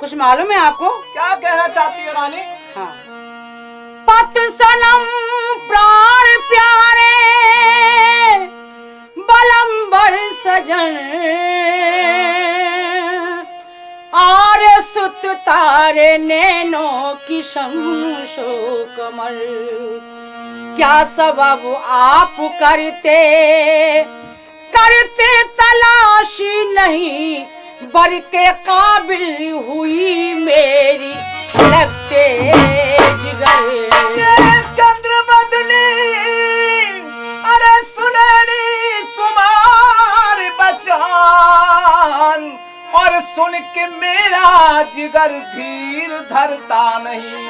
कुछ मालूम है आपको क्या कहना चाहती है रानी? हाँ, पत सनम प्राण प्यारे बलंबर सजन आर्य सुत तारे नैनो की शमशो कमल क्या सबब आप करते करते तलाशी नहीं बर के काबिल हुई मेरी लगते जिगर चंद्र बदली। अरे सुनली तुम्हारी बचान और सुन के मेरा जिगर धीर धरता नहीं।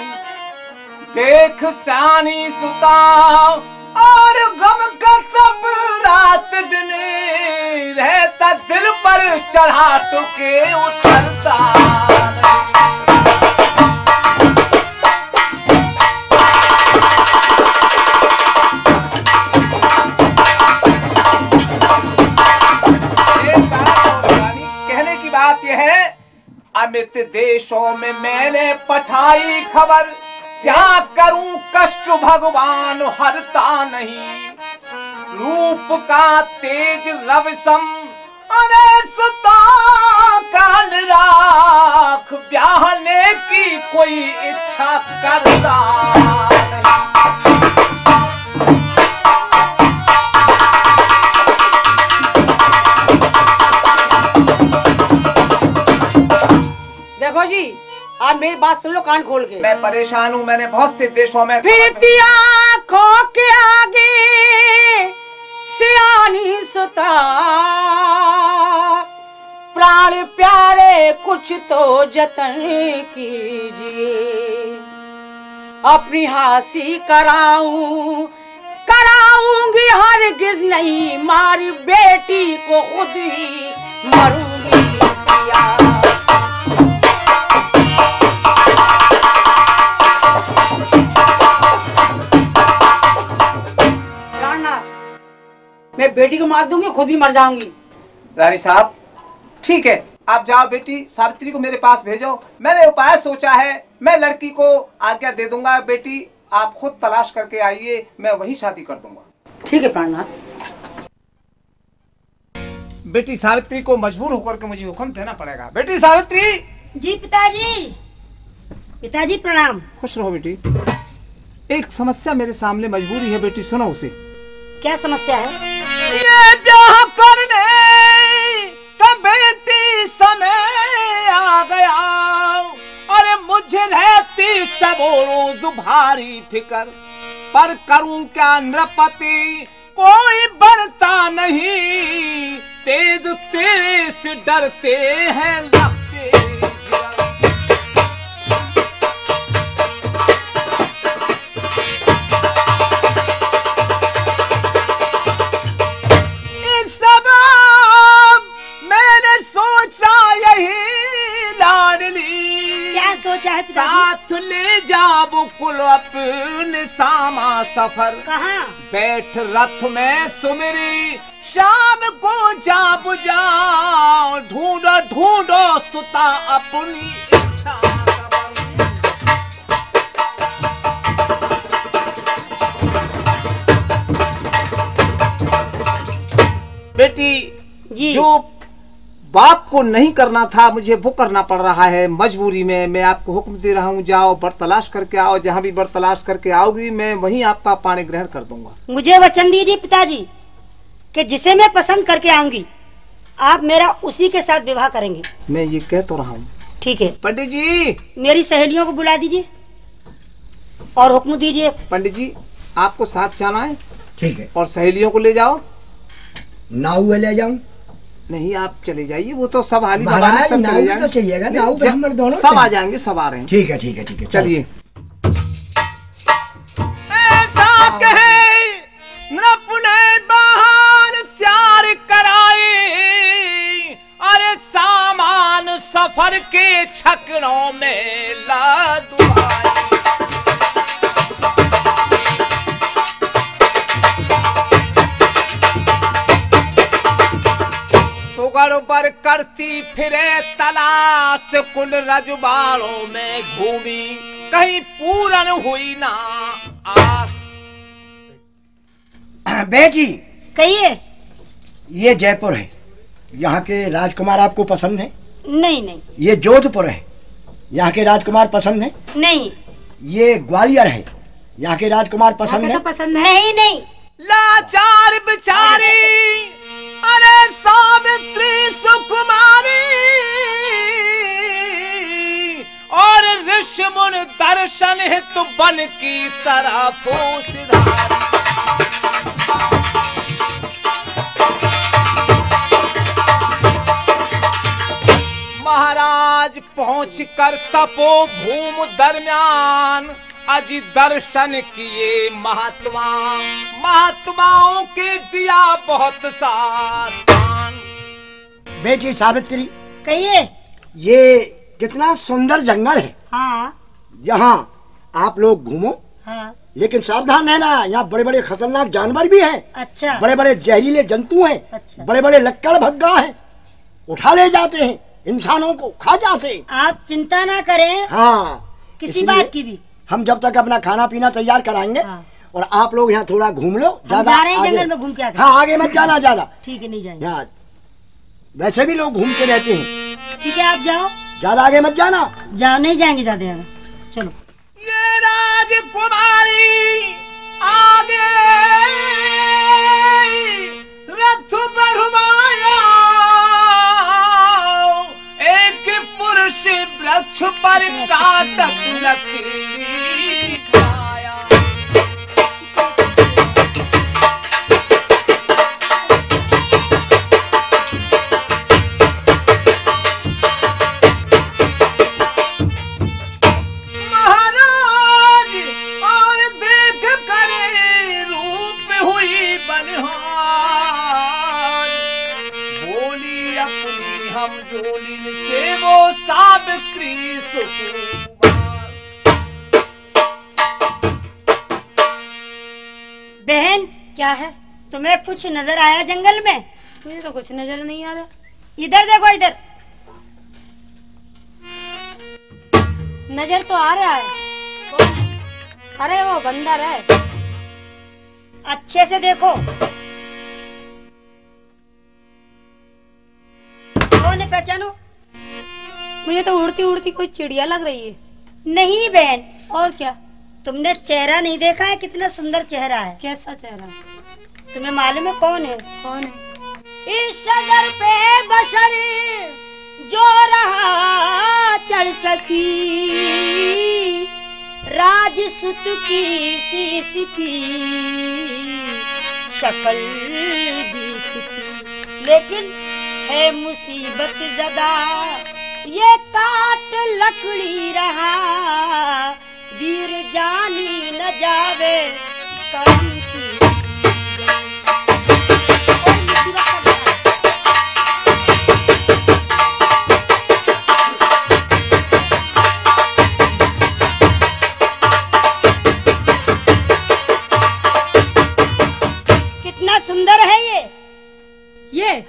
देख सानी सुता और गम का सब रात दिन रहता दिल पर चढ़ा टुके उतरता कहने की बात यह है अमित देशों में मैंने पठाई खबर क्या करूं कष्ट भगवान हरता नहीं। रूप का तेज लवसम अनसुता का निराख ब्याहने की कोई इच्छा करता देखो जी आप मेरी बात सुन लो कान खोल के। मैं परेशान हूँ, मैंने बहुत से देशों में फिरती आँखों के आगे सियानी सुता प्राण प्यारे कुछ तो जतन कीजिए। अपनी हासी कराऊंगी हरगिज नहीं मारी बेटी को खुद ही मरूंगी। मैं बेटी को मार दूंगी खुद भी मर जाऊंगी। रानी साहब ठीक है आप जाओ बेटी सावित्री को मेरे पास भेजो। मैंने उपाय सोचा है, मैं लड़की को आज्ञा दे दूंगा बेटी आप खुद तलाश करके आइए मैं वहीं शादी कर दूंगा। ठीक है प्राणनाथ। बेटी सावित्री को मजबूर होकर के मुझे हुक्म देना पड़ेगा। बेटी सावित्री। जी पिताजी। पिताजी प्रणाम। खुश रहो बेटी। एक समस्या मेरे सामने मजबूरी है बेटी सुनो उसे। क्या समस्या है? ये ब्याह करने का बेटी समय आ गया। अरे मुझे रहती सब रोज भारी फिकर पर करूं क्या नृपति कोई बढ़ता नहीं। तेज तेरे से डरते हैं लगते साथ ले जा बुकुल अपने सामा सफर कहाँ बैठ रथ में सुमिरी शाम को जा बुझाओ ढूंढो ढूंढो सुता अपनी इच्छा। बेटी जी जो बाप को नहीं करना था मुझे वो करना पड़ रहा है मजबूरी में। मैं आपको हुक्म दे रहा हूँ जाओ बर तलाश करके आओ। जहाँ भी बर तलाश करके आओगी मैं वहीं आपका पाणी ग्रहण कर दूंगा। मुझे वचन दीजिए पिताजी कि जिसे मैं पसंद करके आऊंगी आप मेरा उसी के साथ विवाह करेंगे। मैं ये कह तो रहा हूँ। ठीक है पंडित जी। मेरी सहेलियों को बुला दीजिए और हुक्म दीजिए। पंडित जी आपको साथ जाना है। ठीक है और सहेलियों को ले जाओ। ना हुआ ले जाऊँ? नहीं आप चले जाइए वो तो सब हाली महाराज सब चले जाएंगे तो चाहिएगा ना दोनों सब आ जाएंगे सब आ रहे हैं। ठीक है ठीक है ठीक है चलिए। ऐसा कहे नृप ने बहान तैयार कराए अरे सामान सफर के छकड़ों में ला दुआ पर करती फिरे तलाश कुल रजबाड़ों में घूमी कहीं पूरन हुई ना आस। बेटी कहिए, ये जयपुर है, यहाँ के राजकुमार आपको पसंद है? नहीं नहीं। ये जोधपुर है, यहाँ के राजकुमार पसंद है? नहीं। ये ग्वालियर है, यहाँ के राजकुमार पसंद है? पसंद है। नहीं नहीं। लाचार बेचारी अरे सावित्री सुकुमारी और ऋषि मुनि दर्शन हित बन की तरफ महाराज पहुँच कर तपो भूम दरम्यान अजी दर्शन किए महात्माओं के दिया बहुत साथ। बेटी सावित्री कहिए, ये कितना सुंदर जंगल है। हाँ। यहाँ आप लोग घूमो। हाँ। लेकिन सावधान है ना, यहाँ बड़े बड़े खतरनाक जानवर भी हैं। अच्छा। बड़े बड़े जहरीले जंतु हैं। अच्छा। बड़े बड़े लक्कड़ भग्गा हैं, उठा ले जाते हैं, इंसानों को खा जाते। आप चिंता ना करें। हाँ, किसी बात की भी। हम जब तक अपना खाना पीना तैयार कराएंगे। हाँ। और आप लोग यहाँ थोड़ा घूम लो। ज्यादा जंगल में घूम के आगे। हाँ, आगे मत जाना ज्यादा। ठीक है, नहीं जाएंगे। हाँ, वैसे भी लोग घूमते रहते हैं। ठीक है, आप जाओ, ज्यादा आगे मत जाना। जाओ, नहीं जाएंगे ज्यादा। चलो, ये राजकुमारी आगे रथ पर एक पुरुष वृक्ष पर काटक लकीर कुछ नजर आया जंगल में? मुझे तो कुछ नजर नहीं आ रहा। इधर देखो, इधर नजर तो आ रहा है। अरे वो बंदर है। अच्छे से देखो। कौन है, पहचानो? मुझे तो उड़ती उड़ती कोई चिड़िया लग रही है। नहीं बहन। और क्या, तुमने चेहरा नहीं देखा है? कितना सुंदर चेहरा है। कैसा चेहरा? तुम्हें मालूम है कौन है? कौन है? इस शजर पे बशर जो रहा चढ़ सकी, राजसुत की शीश की शक्ल दिखती, लेकिन है मुसीबत ज़दा ये काट लकड़ी रहा, वीर जानी न जावे कहीं।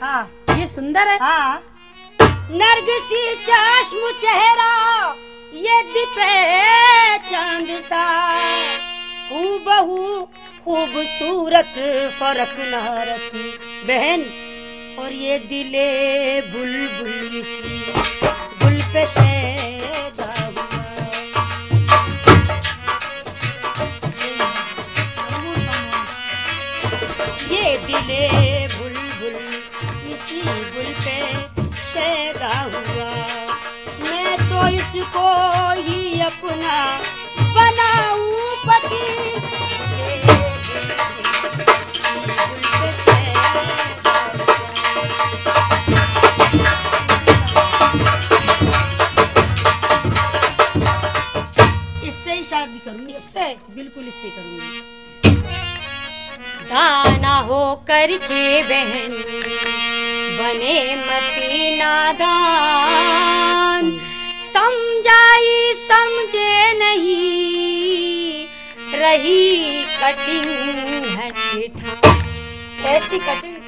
हाँ, ये सुंदर है। हाँ। नरगिसी चश्म चेहरा ये दिपे चांद सा, हूबहू खूबसूरत फर्क न रखी बहन। और ये दिले बुलबुली सी गुल पे शेरा। ये दिले इसको ही अपना बनाऊ पति। इससे ही शादी करूंगी। इससे? बिल्कुल इससे करूंगी। दाना हो करके बहन बने मती नादान, समझाई समझे नहीं रही कटिंग हट। ऐसी कटिंग।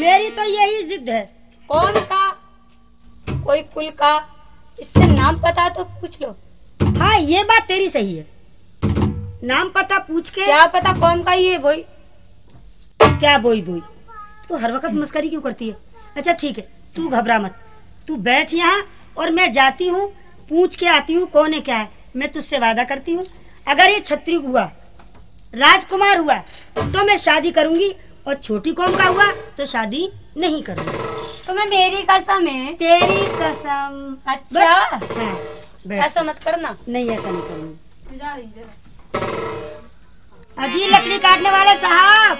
मेरी तो यही जिद है। कौन का, कोई कुल का, इससे नाम पता तो पूछ लो। हाँ ये बात तेरी सही है, नाम पता पूछ के क्या पता कौन का। ये बोई क्या बोई बोई, तू हर वक्त मस्करी क्यों करती है। अच्छा ठीक है, तू घबरा मत, तू बैठ यहाँ और मैं जाती हूँ, पूछ के आती हूँ कौन है क्या है। मैं तुझसे वादा करती हूँ, अगर ये क्षत्रिय हुआ, राजकुमार हुआ तो मैं शादी करूंगी, और छोटी कौम का हुआ तो शादी नहीं करूंगी। तुम्हें मेरी कसम है। तेरी कसम। अच्छा ऐसा मत करना। नहीं ऐसा नहीं करूंगी। अजी लकड़ी काटने वाले साहब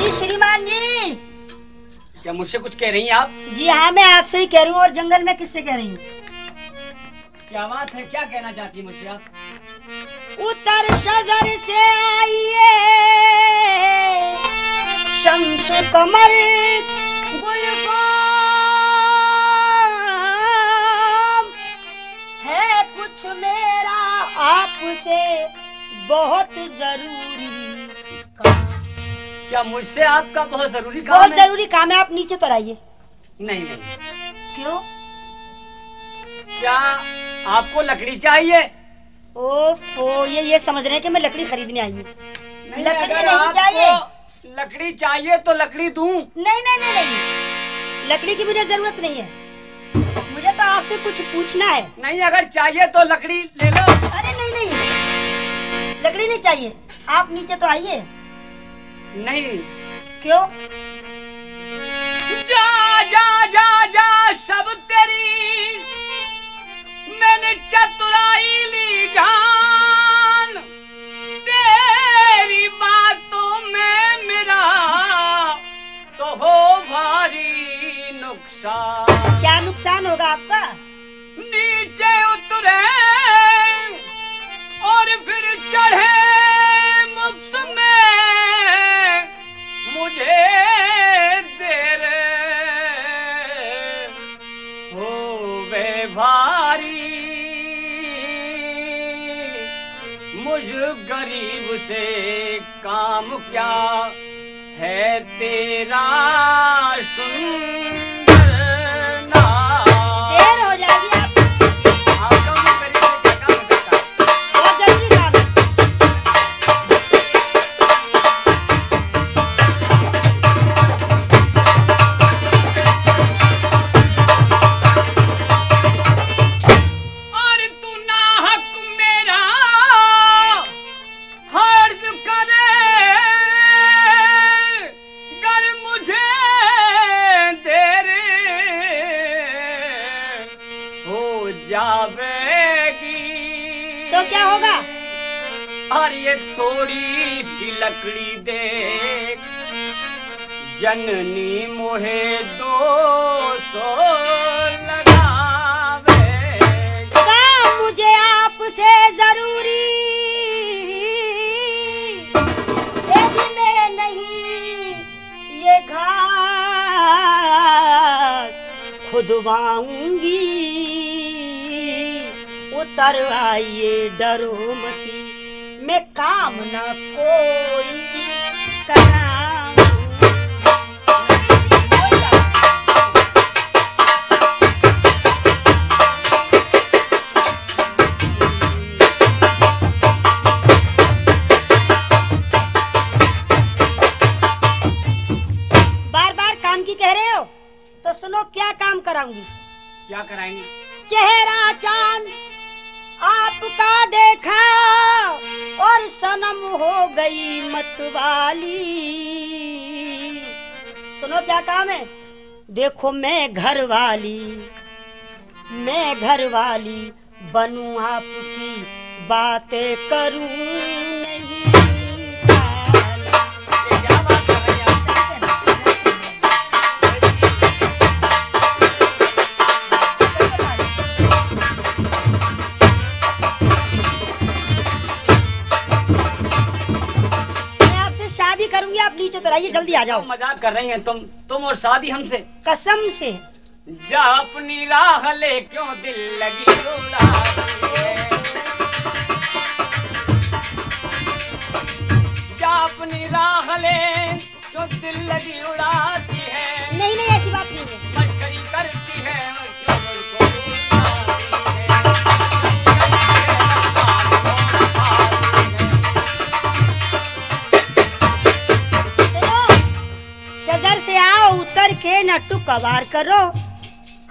जी, श्रीमान जी, क्या मुझसे कुछ कह रही हैं आप? जी हाँ मैं आपसे ही कह रही हूँ, और जंगल में किससे कह रही हूँ। क्या बात है, क्या कहना चाहती मुझसे आप? उतर शजर से आइए शम्स कमर गुलफाम, है कुछ मेरा आपसे बहुत जरूरी काम। क्या मुझसे आपका बहुत जरूरी काम है? बहुत जरूरी काम है, आप नीचे तो आइए। नहीं नहीं। क्यों, क्या आपको लकड़ी चाहिए? ओफो, ये समझ रहे हैं कि मैं लकड़ी खरीदने आई हूँ। लकड़ी नहीं चाहिए। लकड़ी चाहिए तो लकड़ी दूं। नहीं नहीं नहीं नहीं, लकड़ी की मुझे जरूरत नहीं है, मुझे तो आपसे कुछ पूछना है। नहीं, अगर चाहिए तो लकड़ी ले लो। अरे नहीं नहीं, लकड़ी नहीं चाहिए, आप नीचे तो आइए। नहीं। क्यों? जा जा जा जा सब तेरी मैंने चतुराई ली जान, तेरी बातों में मेरा तो हो भारी नुकसान। क्या नुकसान होगा आपका? नीचे उतरे और फिर चढ़े मुफ्त में मुझे तेरे हो बे भारी, गरीब से काम क्या है तेरा। सुन थोड़ी सी लकड़ी दे जननी मोहे 200 लगावे। काम मुझे आपसे जरूरी में नहीं, ये घास खुदवाऊंगी। उतर आइए डरो मती, मैं काम ना कोई करा। बार बार काम की कह रहे हो तो सुनो क्या काम कराऊंगी। क्या कराएंगी? चेहरा चांद आपका देखा और सनम हो गई मतवाली। सुनो क्या काम है। देखो मैं घरवाली बनूं, आपकी बातें करूं नहीं। आइए जल्दी आ जाओ। मजाक कर रही हैं तुम और शादी हमसे? कसम से। जा अपनी राह ले, क्यों दिल लगी उड़ाती है। जा अपनी राह ले क्यों दिल लगी उड़ाती है। सदर से आओ उतर के न टुकवार करो,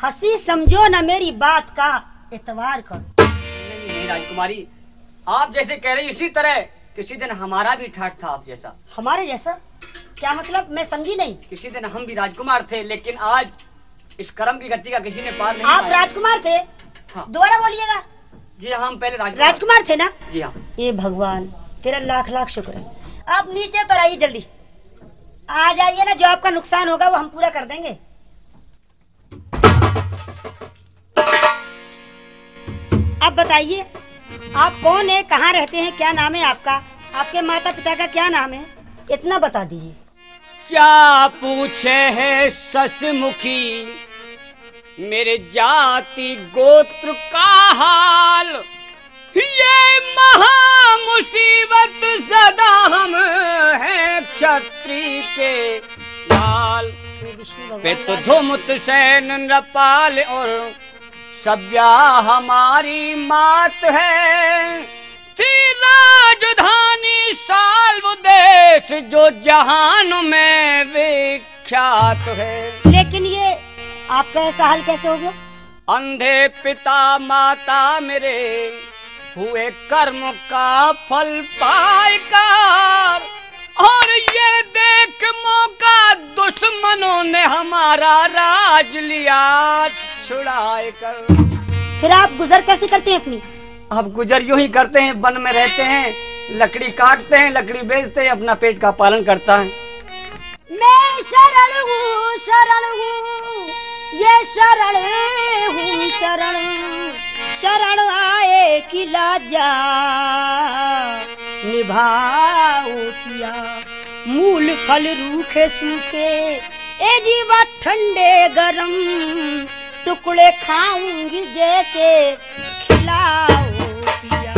हंसी समझो न मेरी बात का एतवार करो। नहीं राजकुमारी, आप जैसे कह रही उसी तरह किसी दिन हमारा भी ठाठ था आप जैसा। हमारे जैसा क्या मतलब? मैं समझी नहीं। किसी दिन हम भी राजकुमार थे, लेकिन आज इस कर्म की गति का किसी ने पार नहीं। आप राजकुमार थे? हाँ। दोबारा बोलिएगा। जी हाँ, हम पहले राजकुमार थे ना। जी हाँ। ये भगवान, तेरा लाख लाख शुक्र है। आप नीचे तो आइए, जल्दी आ जाइए ना, जो आपका नुकसान होगा वो हम पूरा कर देंगे। अब बताइए आप कौन है, कहाँ रहते हैं, क्या नाम है आपका, आपके माता पिता का क्या नाम है, इतना बता दीजिए। क्या पूछे है ससमुखी मेरे जाति गोत्र का हाल, ये महा मुसीबत सदा हम हैं क्षत्रिय के लाल। पे तो धूम सैन नृपाल और सब्या हमारी मात है, थी राजधानी साल्व देश जो जहान में विख्यात है। लेकिन ये आपका ऐसा हाल कैसे हो गया? अंधे पिता माता मेरे हुए कर्म का फल पायकार, और ये देख मौका दुश्मनों ने हमारा राज लिया छुड़ाए कर। फिर आप गुजर कैसे करते हैं अपनी? आप गुजर यूँ ही करते हैं, वन में रहते हैं, लकड़ी काटते हैं, लकड़ी बेचते हैं, अपना पेट का पालन करता है। मैं शरण हूँ ये शरण हूँ, शरण आए कि लाजा निभाओ पिया, मूल फल रूखे सूखे ए जीवा ठंडे गरम, टुकड़े खाऊंगी जैसे खिलाओ पिया।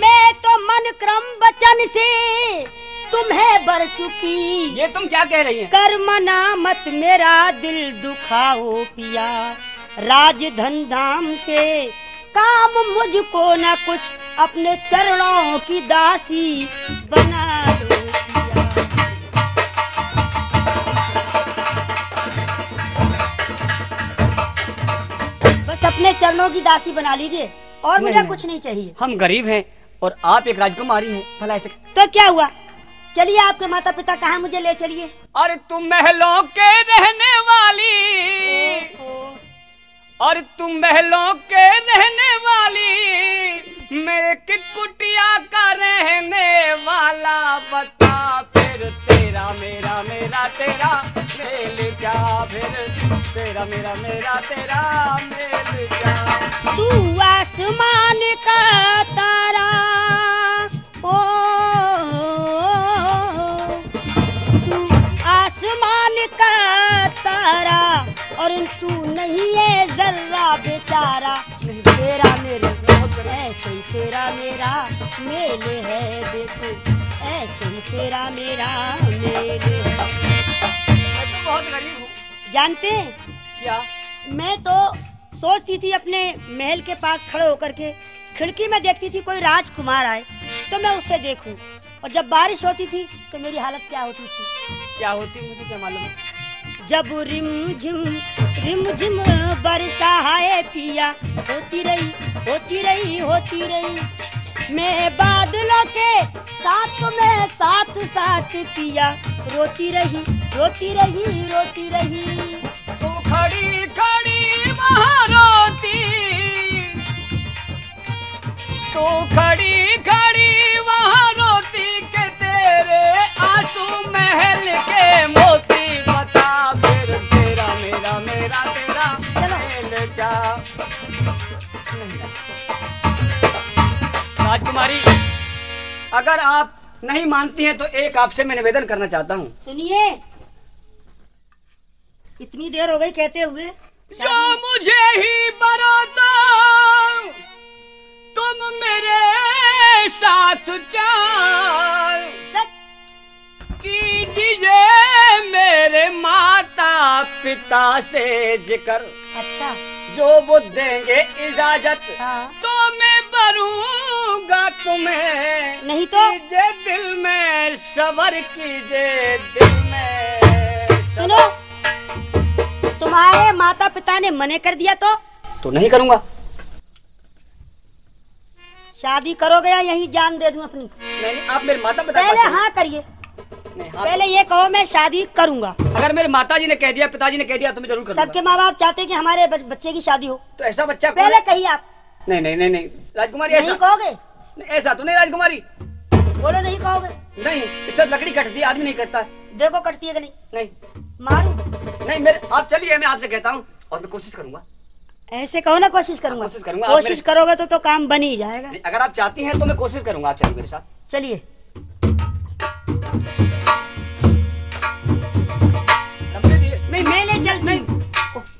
मैं तो मन क्रम वचन से तुम्हें बर चुकी। ये तुम क्या कह रही हैं? कर्म नामत मेरा दिल दुखाओ पिया, राज धन धाम से काम मुझको ना कुछ, अपने चरणों की दासी बना लो पिया। बस अपने चरणों की दासी बना लीजिए, और मुझे कुछ नहीं चाहिए। हम गरीब हैं और आप एक राजकुमारी हैं, भला ऐसे तो क्या हुआ? चलिए आपके माता पिता कहाँ, मुझे ले चलिए। अरे तुम महलों के रहने वाली, और तुम महलों के रहने वाली, मेरे की कुटिया का रहने वाला, बता फिर तेरा मेरा मेरा तेरा मेल क्या, फिर तेरा मेरा मेरा तेरा मेल क्या। तू आसमान का तारा तू नहीं है जर्रा बेचारा, तेरा मेरे ऐसे ही तेरा मेरा मेले है, देखो ऐसे ही तेरा मेरा मेले है। मैं तो बहुत गरीब हूँ। जानते हैं क्या? मैं तो सोचती थी अपने महल के पास खड़े होकर के खिड़की में देखती थी कोई राजकुमार आए तो मैं उससे देखूं, और जब बारिश होती थी तो मेरी हालत क्या होती थी? क्या होती मुझे क्या मालूम है? जब रिम झिम बरसा है पिया, होती रही होती रही होती रही, मैं बादलों के साथ में साथ साथ पिया, रोती रही रोती रही रोती रही। तू खड़ी खड़ी वहाँ रोती, तू खड़ी खड़ी वहाँ रोती के तेरे आंसू महल के मोती, मेरा तेरा मेरे क्या। राजकुमारी, अगर आप नहीं मानती हैं तो एक आपसे मैं निवेदन करना चाहता हूँ। सुनिए, इतनी देर हो गई कहते हुए। जो मुझे ही बनाता तुम मेरे साथ चार कीजिए मेरे माता पिता से जिक्र। अच्छा, जो वो देंगे इजाजत तो मैं भरूंगा तुम्हें, नहीं तो कीजिए दिल में सबर, कीजिए दिल में। सुनो, तुम्हारे माता पिता ने मना कर दिया तो नहीं करूंगा। शादी करोगे या यही जान दे दूं अपनी? नहीं, आप मेरे माता पिता पहले हाँ करिए। हाँ, पहले ये कहो मैं शादी करूंगा। अगर मेरे माताजी ने कह दिया, पिताजी ने कह दिया तो मैं जरूर करूंगा। सबके माँ बाप चाहते हैं कि हमारे बच्चे की शादी हो। तो ऐसा बच्चा पहले कहिए आप। नहीं नहीं नहीं नहीं राजकुमारी, ऐसा कहोगे? ऐसा तो नहीं राजकुमारी, बोलो नहीं कहोगे। नहीं, इससे लकड़ी कटती है, आदमी नहीं कटता। देखो कटती है कि नहीं। नहीं मारू नहीं मेरे, आप चलिए, मैं आपसे कहता हूँ और मैं कोशिश करूंगा। ऐसे कहो ना, कोशिश करूंगा। कोशिश करोगे तो काम बन ही जाएगा। अगर आप चाहती हैं तो मैं कोशिश करूंगा, आप चलिए मेरे साथ। चलिए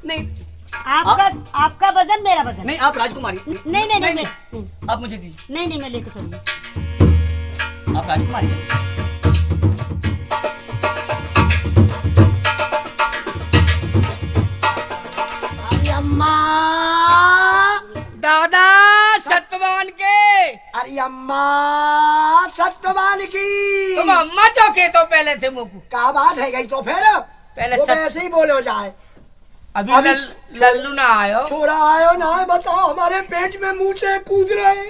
नहीं, आपका वजन मेरा वजन नहीं। आप राजकुमारी नहीं नहीं नहीं नहीं आप मुझे दीजिए। नहीं नहीं मैं लेकर चलूंगी। आप राजकुमारी दादा सत्यवान के। अरे अम्मा सत्यवान की, तुम अम्मा चौके तो पहले थे मुकु। क्या बात है गई तो फिर पहले ऐसे ही बोलो जाए। अभी लल्लू ना आयो, छोरा आयो ना आयो, बताओ हमारे पेट में मूछे कूद रहे।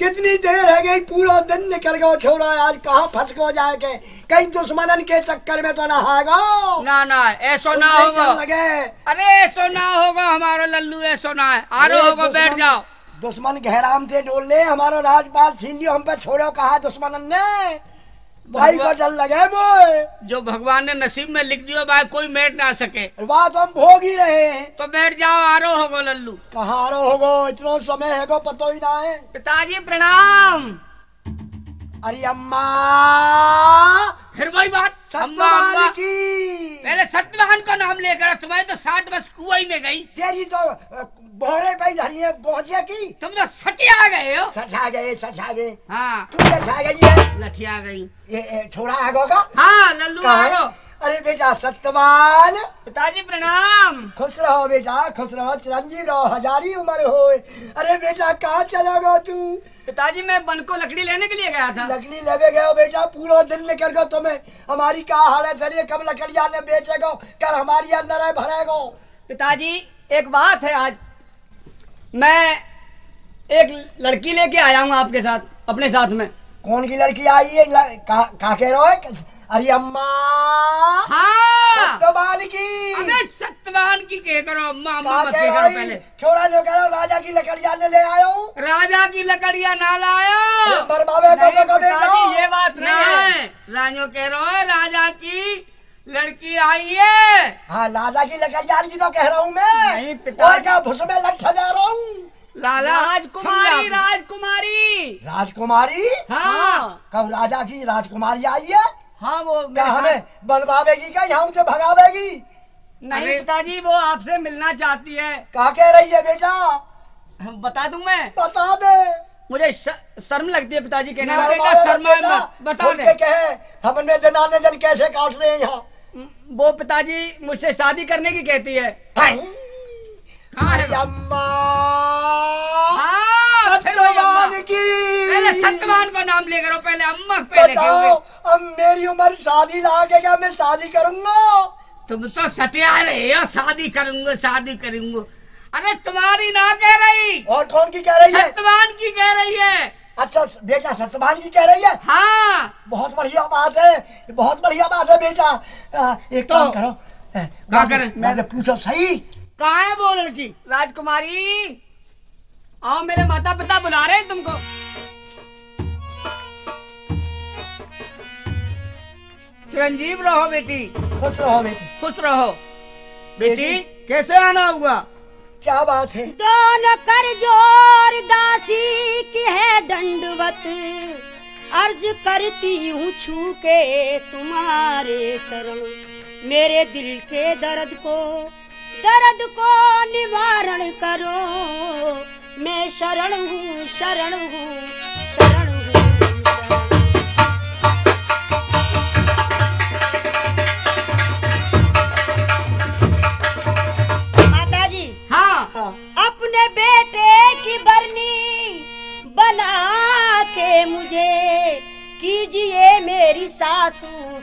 कितनी देर है गई, पूरा दिन निकल गया। छोरा आज कहाँ फंस गो जाए के, कहीं दुश्मन के चक्कर में तो ना आएगा। ना ना ऐसा ना होगा, अरे ऐसा ना होगा, हमारा लल्लू ऐसा ना है। आरो होगा, बैठ जाओ। दुश्मन घेराम थे डोल ले, हमारा राजपाल छीन लियो, हम पे छोड़ो कहा दुश्मन ने। भाई को डर लगे मोए, जो भगवान ने नसीब में लिख दियो भाई, कोई बैठ ना सके। बात हम भोग ही रहे हैं, तो बैठ जाओ। आरो होगो लल्लू, कहा आरो होगो, इतना समय है को पतो ही ना है। पिताजी प्रणाम। अरे अम्मा फिर वही बात, अम्मा की पहले सत्यवान का नाम लेकर। तुम्हारी तो 60 बस कुआई में गयी, तेरी तो बोहरे भाई धरिए गोजिया की। तुम तो सटिया गए हो, सठा गए। हाँ तू सठा गई है, लठिया गई। ये छोड़ा आगो का। हाँ लल्लू आगो। अरे बेटा सत्यवान, पिताजी प्रणाम। खुश रहो बेटा, खुश रहो, चिरंजीव रहो, हजारी उम्र हो। अरे बेटा कहाँ चला गया तू? पिताजी मैं बन को लकड़ी लेने के लिए गया था। लकड़ी लेने गया बेटा, पूरा दिन निकल गया तुम्हें। हमारी क्या हालत है, कब लकड़िया ने बेचेगा, कल हमारी अंदर है भरेगा। पिताजी एक बात है, आज मैं एक लड़की लेके आया हूँ आपके साथ, अपने साथ में। कौन की लड़की आई है? कहा कह रहा है? अरे अम्मा। हाँ सत्यवान की। अरे सत्यवान की कह करो अम्मा, अम्मा मत कह करो। पहले छोरा ने कह रहा राजा की लकड़िया ने ले आयो। राजा की लकड़िया ना लायो, बर्बावे को बेटा, ये बात नहीं है। राजो कह रहा है राजा की लड़की आई है। हाँ लाला की लकड़ियाल की तो कह रहा हूँ मैं, और क्या भुस में लठ जा रहा हूँ। लाला राजकुमारी राजकुमारी राजकुमारी। हाँ कब राजा की राजकुमारी आई है? हाँ वो क्या हमें बनवावेगी, क्या यहाँ मुझे भगावेगी? नहीं पिताजी वो आपसे मिलना चाहती है। क्या कह रही है बेटा? बता दूँ मैं? बता दे। मुझे शर्म लगती है पिताजी कहने में। बेटा शर्मा मत, बता दे। कहे हमने जनाने जन कैसे काट रहे हैं यहाँ। वो पिताजी मुझसे शादी करने की कहती है। कहाँ है अम्मा? हाँ सत्यवान की, पहले सत्यवान का नाम ले करो, पहले अम्मा पहले कहोगे। अब मेरी उम्र शादी ना के क्या मैं शादी करूँगा? तुम तो सटिया रहे हो, शादी करूँगा शादी करूँगा। अरे तुम्हारी ना कह रही, और कौन की कह रही है? सत्यवान की कह रही है। अच्छा बेटा सत्यवान की कह रही है। हाँ बहुत बढ़िया बात है, बहुत बढ़िया बात है बेटा। एक काम करो, क्या करें? मैंने पूछा सही, कहाँ है वो लड़की? राजकुमारी आओ, मेरे माता पिता बुला रहे हैं तुमको। चिरंजीव रहो बेटी, खुश रहो बेटी, खुश रहो बेटी। कैसे आना हुआ, क्या बात है? दोनों कर जोर दासी की है दंडवत, अर्ज करती हूँ छू के तुम्हारे चरण, मेरे दिल के दर्द को निवारण करो, मैं शरण हूँ शरण हूँ शरण।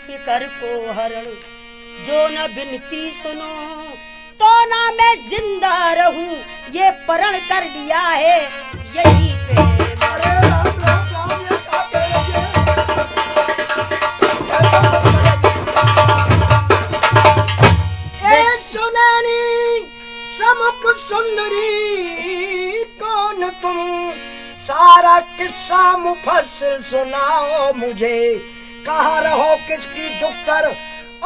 फिकर को हरण जो न बिनती सुनो तो ना मैं जिंदा रहूं, ये परण कर लिया है यही पे। एक सुनैनी समुख सुंदरी कौन तुम, सारा किस्सा मुफस्सिल सुनाओ मुझे, कहाँ रहो किसकी डॉक्टर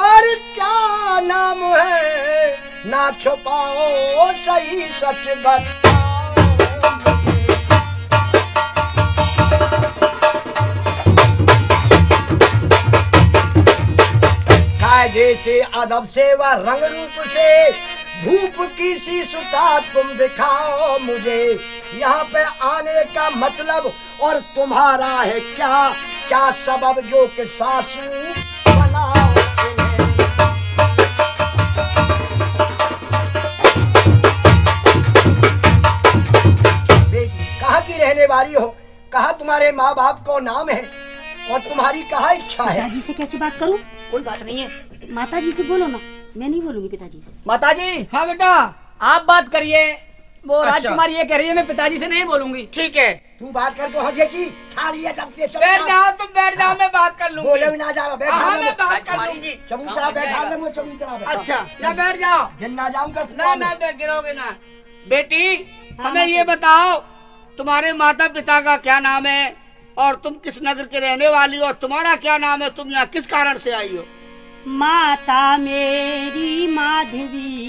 और क्या नाम है, ना छुपाओ सही सच बताओ। कायदे से अदब से व रंग रूप से भूप की सी सुता तुम दिखाओ मुझे, यहाँ पे आने का मतलब और तुम्हारा है क्या, क्या सबब जो कि सासू बनाओ। बेटी कहाँ की रहने वाली हो, कहाँ तुम्हारे माँ बाप का नाम है और तुम्हारी कहाँ इच्छा है। पिताजी से कैसे बात करूँ, कोई बात नहीं है, माताजी से बोलो ना। मैं नहीं बोलूँगी पिताजी से। माताजी। हाँ बेटा आप बात करिए। वो अच्छा। राजकुमारी ये कह रही है मैं पिताजी से नहीं बोलूंगी। ठीक है तू बात कर, तो हजे की थाली है जब से बैठ जाओ, तुम बैठ जाओ मैं बात कर लूंगी। बोले ना जा रहा, बैठ जाओ मैं बात कर लूंगी। चबूतरा बैठा ले, मैं चबूतरा बैठा। अच्छा ना बैठ जाओ, जिन ना जाऊंगा ना ना गिरोगे ना। बेटी हमें ये बताओ तुम्हारे माता पिता का क्या नाम है और तुम किस नगर के रहने वाली हो, तुम्हारा क्या नाम है, तुम यहाँ किस कारण से आई हो। माता मेरी माधवी,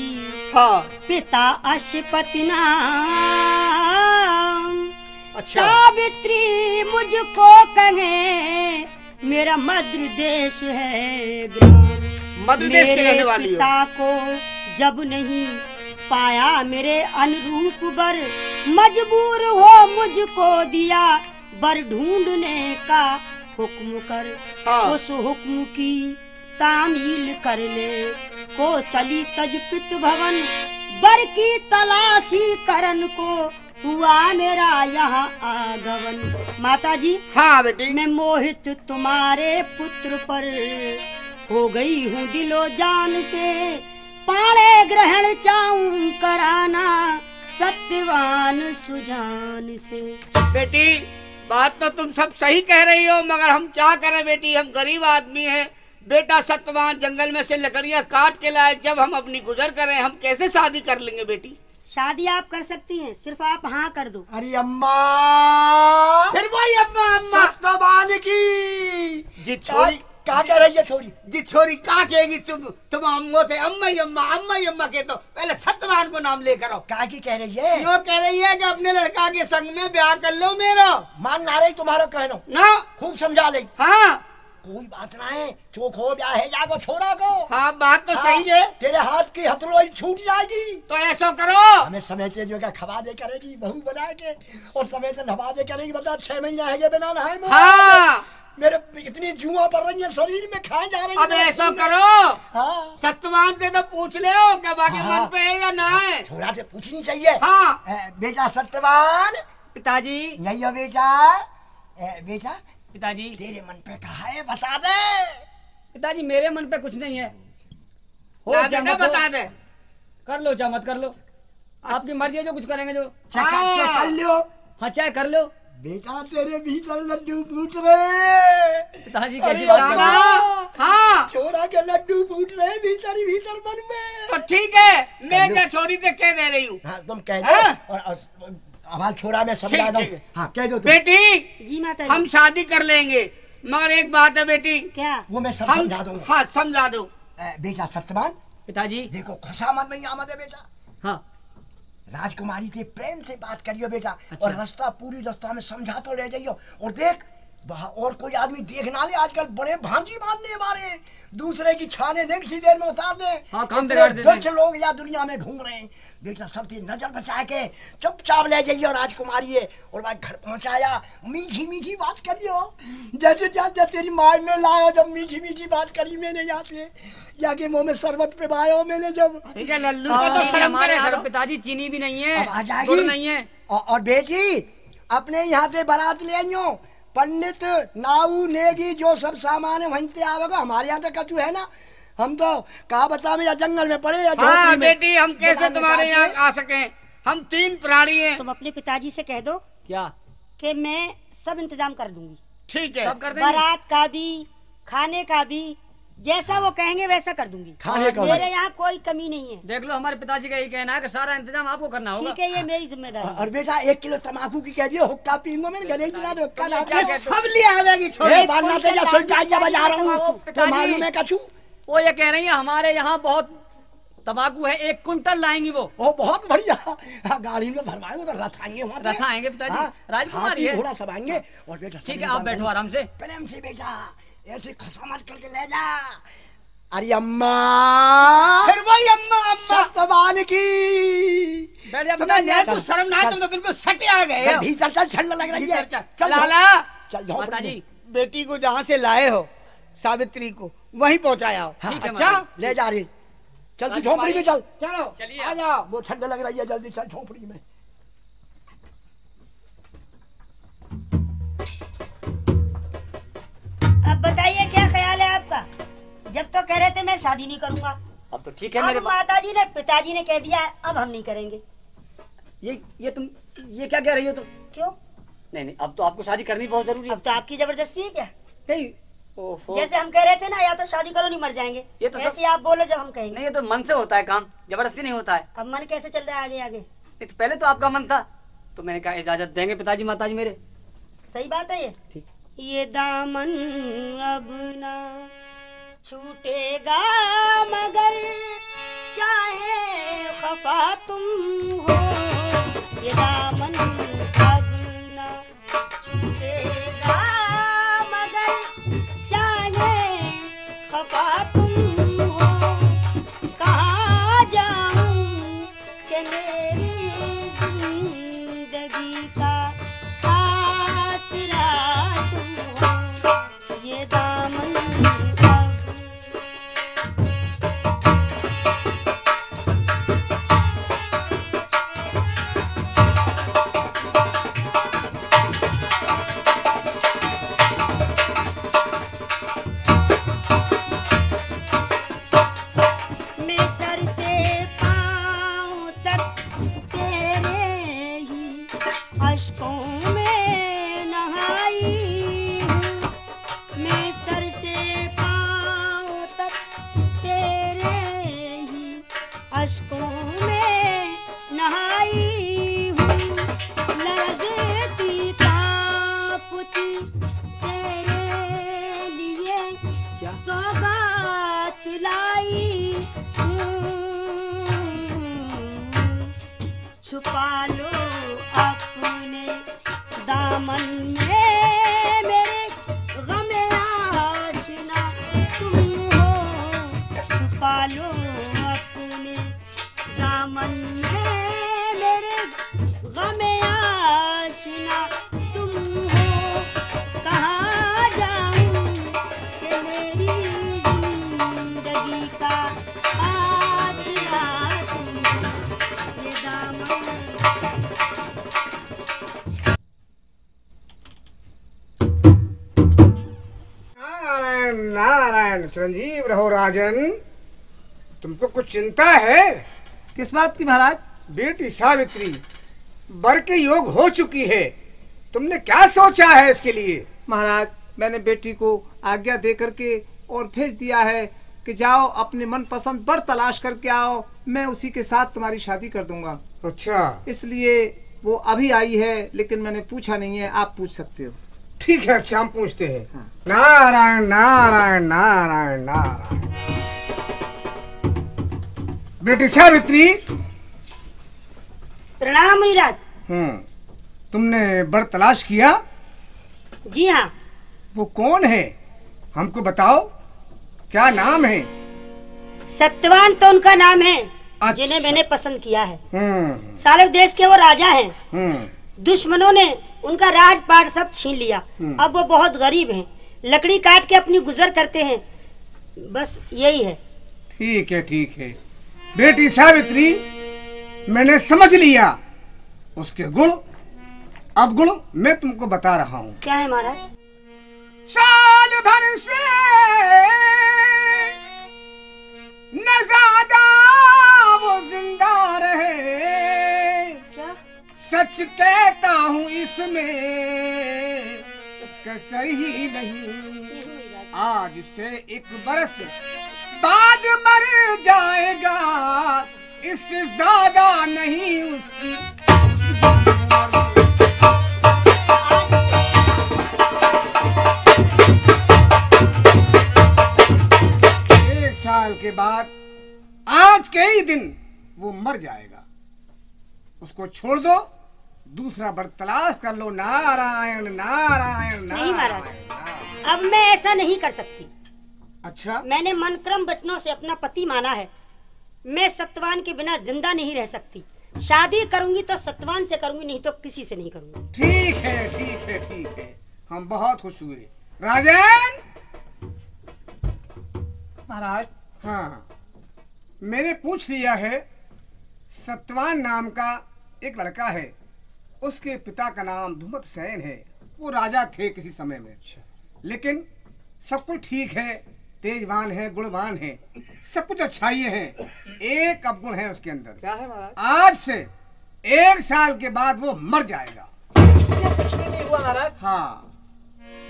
हाँ, पिता अशुपति नाम। अच्छा। सावित्री मुझको कहे, मेरा मध्य देश है ग्राम। मेरे पिता को जब नहीं पाया मेरे अनुरूप बर, मजबूर हो मुझको दिया बर ढूंढने का हुक्म कर, हाँ। उस हुक्म की तामील करने को चली तजपित भवन, बर की तलाशी करन को हुआ मेरा यहाँ आगमन। माता जी। हाँ बेटी। मैं मोहित तुम्हारे पुत्र पर हो गई हूँ दिलो जान से, पाणे ग्रहण चाहूं कराना सत्यवान सुजान से। बेटी बात तो तुम सब सही कह रही हो, मगर हम क्या करें बेटी, हम गरीब आदमी हैं। बेटा सत्यवान जंगल में से लकड़ियाँ काट के लाए, जब हम अपनी गुजर करें हम कैसे शादी कर लेंगे। बेटी शादी आप कर सकती हैं, सिर्फ आप हाँ कर दो। अरे अम्मा, फिर वही अम्मा अम्मा सत्यवान की। जी छोरी क्या कह रही है छोरी। जी छोरी क्या कहेगी, तुम अम्मो थे, अम्मा ही अम्मा के तो पहले सत्यवान को नाम लेकर आओ। क्या की कह रही है, यो कह रही है कि अपने लड़का के संग में ब्याह कर लो मेरा। मान ना रही तुम्हारा कहनो ना, खूब समझा ले। हाँ कोई बात ना है, चोख हो ब्याह है जागो छोरा को। हाँ बात तो सही है, तेरे हाथ की हथलोई छूट जाएगी। तो ऐसा करो हमें समेटे जो खवा दे करेगी, बहू बना के और समेटे नवा दे करेगी। बता 6 महीना है बनाना है। हाँ। मेरे इतनी जुआ पड़ रही है शरीर में, खाए जा रही है। अब ऐसा करो, हाँ। सत्यवान से तो पूछ ले हो क्या बाकी मन पे है या ना है, छोरा से पूछनी चाहिए। हाँ बेटा सत्यवान। पिताजी। यही हो बेटा। बेटा पिताजी तेरे मन पे कहा है बता दे। पिताजी मेरे मन पे कुछ नहीं है, हो जमत बता दे, कर लो जमत कर लो, आपकी मर्जी है जो कुछ करेंगे जो। हाँ। कर लो। हाँ चाहे कर लो। बेटा तेरे भीतर लड्डू फूट रहे। पिताजी कैसी बात कर रहे हो। हाँ छोरा के लड्डू फूट रहे भीतर ही भीतर मन में। तो ठीक है मैं क्या छोरी से कह दे रही हूँ। हाँ तुम कह दो, आवाज छोड़ा मैं समझा दूं। हाँ कह दो। बेटी। जी माता जी। हम शादी कर लेंगे, मगर एक बात है बेटी। क्या वो मैं समझा दूंगा। हाँ समझा दो। बेटा सत्यवान। पिताजी। देखो खुशामद नहीं आमद है बेटा। हाँ राजकुमारी से प्रेम से बात करियो बेटा। अच्छा। और रास्ता पूरी रास्ता में समझा तो ले जाइयो, और देख और कोई आदमी देखना ले, आजकल बड़े भांजी मारने वाले दूसरे की छाने नहीं सीधे में उतार दे। हाँ, काम बिगाड़ दे। कुछ लोग या दुनिया में घूम रहे हैं बेटा, सब की नजर बचा के चुपचाप ले जाइए और राजकुमारी और भाई घर पहुंचाया, मीठी मीठी बात करियो जैसे जब तेरी माँ में लाया, जब मीठी मीठी बात करी मैंने जाते जाके मुँह में शरबत पिवाया मैंने। जब लल्लू पिताजी चीनी भी नहीं है, आ जाएगी नहीं है। और बेटी अपने यहाँ पे बारात ले आइयो, पंडित नाऊ नेगी जो सब सामान वहीं से आवेगा। हमारे यहाँ तो कचू है ना, हम तो कहा बता में या जंगल में पड़े या हाँ, बेटी हम कैसे तुम्हारे यहाँ आ सके, हम तीन प्राणी हैं। तुम अपने पिताजी से कह दो क्या कि मैं सब इंतजाम कर दूंगी, ठीक है, बारात का भी खाने का भी, जैसा वो कहेंगे वैसा कर दूंगी, मेरे यहाँ कोई कमी नहीं है। देख लो हमारे पिताजी का ये कहना है कि सारा इंतजाम आपको करना होगा, ठीक है, ये मेरी जिम्मेदारी। और बेटा 1 किलो तम्बाकू की कह दियो, हुक्का पीऊंगा मैंने गले गिरा दो, हुक्का लाके सब ले आवेगी। छोड़े बारना पे या सुल्तानिया बजा रहा हूं तो मालूम है कछु। वो ये कह रही है हमारे यहाँ बहुत तम्बाकू है, 1 कुंटल लाएंगी वो बहुत बढ़िया गाड़ी में भरवाएंगे, तो रथाएंगे रथाएंगे पिताजी, राजकुमारी है, थोड़ा सब आएंगे। और बेटा ठीक है आप बैठो आराम से, प्रेम से बेटा, ऐसे खसामत करके ले जा। अरे अम्मा, फिर वही अम्मा अम्मा सवाल की, तो शर्म ना, तुम तो बिल्कुल सटे आ गए हो। भीतर चल, ठंड लग रही है, चल लाला चल। माताजी बेटी को जहाँ से लाए हो सावित्री को वहीं पहुँचाया हो, ठीक है, अच्छा ले जा रही, चल तू झोंपड़ी में चल, चलो चलिए आ जाओ, वो ठंड लग रही है, जल्दी चल झोंपड़ी में। अब बताइए क्या ख्याल है आपका, जब तो कह रहे थे मैं शादी नहीं करूंगा, अब तो ठीक है मेरे माताजी ने पिताजी ने कह दिया अब हम नहीं करेंगे। ये तुम ये क्या कह रही हो तुम, क्यों? नहीं नहीं अब तो आपको शादी करनी बहुत जरूरी है, अब तो आपकी जबरदस्ती है क्या? नहीं ओहो, जैसे हम कह रहे थे ना या तो शादी करो नहीं मर जाएंगे, ये तो ऐसे आप बोलो जब हम कहेंगे। नहीं ये तो मन से होता है काम, जबरदस्ती नहीं होता है। अब मन कैसे चल रहा है आगे आगे? पहले तो आपका मन था तो मैंने कहा इजाजत देंगे पिताजी माताजी मेरे, सही बात है ये, ये दामन अब ना छूटेगा मगर चाहे खफा तुम हो, ये दामन अब ना छूटेगा मगर चाहे खफा तुम हो, कहाँ जाऊँ कि मेरी जिंदगी का ये दामन। संजीव रहो राजन, तुमको कुछ चिंता है? किस बात की महाराज? बेटी सावित्री वर के योग हो चुकी है, तुमने क्या सोचा है इसके लिए? महाराज मैंने बेटी को आज्ञा दे करके और भेज दिया है कि जाओ अपने मनपसंद वर तलाश करके आओ, मैं उसी के साथ तुम्हारी शादी कर दूंगा। अच्छा, इसलिए वो अभी आई है लेकिन मैंने पूछा नहीं है, आप पूछ सकते हो। ठीक है अच्छा हम पूछते हैं। हाँ। नारायण नारायण नारायण नारायण। बेटी सावित्री प्रणाम महाराज। तुमने वर तलाश किया? जी हाँ वो कौन है हमको बताओ, क्या नाम है? सत्यवान तो उनका नाम है। अच्छा। जिन्हें मैंने पसंद किया है। सारे देश के वो राजा हैं। दुश्मनों ने उनका राजपाट सब छीन लिया। अब वो बहुत गरीब हैं, लकड़ी काट के अपनी गुजर करते हैं, बस यही है। ठीक है ठीक है बेटी सावित्री, मैंने समझ लिया उसके गुण। अब गुण मैं तुमको बता रहा हूँ। क्या है महाराज? साल भर से न ज़्यादा वो जिंदा रहे। क्या? सच कहता हूँ इसमें कसर ही नहीं। आज से 1 बरस बाद मर जाएगा, इससे ज्यादा नहीं उसकी। के बाद आज के ही दिन वो मर जाएगा। उसको छोड़ दो, दूसरा वर तलाश कर लो। नारायण नारायण नारायण। अब मैं ऐसा नहीं कर सकती। अच्छा? मैंने मनक्रम वचनों से अपना पति माना है। मैं सत्यवान के बिना जिंदा नहीं रह सकती। शादी करूंगी तो सत्यवान से करूंगी, नहीं तो किसी से नहीं करूंगी। ठीक है ठीक है ठीक है, हम बहुत खुश हुए। राजन महाराज। हाँ, मैंने पूछ लिया है। सत्यवान नाम का एक लड़का है, उसके पिता का नाम धुमत सैन है। वो राजा थे किसी समय में, लेकिन सब कुछ ठीक है, तेजवान है, गुणवान है, सब कुछ अच्छाई है। एक अवगुण है उसके अंदर। क्या है महाराज? आज से 1 साल के बाद वो मर जाएगा। कुछ नहीं हुआ महाराज। हाँ,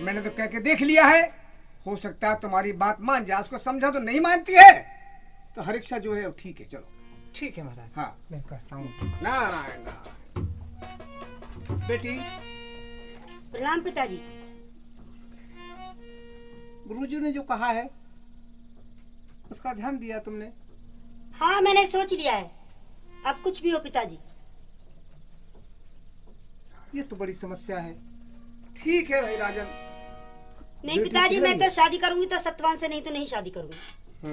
मैंने तो कह के देख लिया है। हो सकता है तुम्हारी बात मान जाए। उसको समझा तो नहीं मानती है, तो हर इच्छा जो है ठीक है। चलो ठीक है महाराज। हाँ मैं कहता हूँ। नारायण नारायण। बेटी। प्रणाम पिताजी। गुरुजी ने जो कहा है उसका ध्यान दिया तुमने? हाँ मैंने सोच लिया है। अब कुछ भी हो पिताजी। ये तो बड़ी समस्या है। ठीक है भाई राजन। नहीं पिताजी, मैं तो शादी करूंगी तो सत्यवान से, नहीं तो नहीं शादी करूंगी।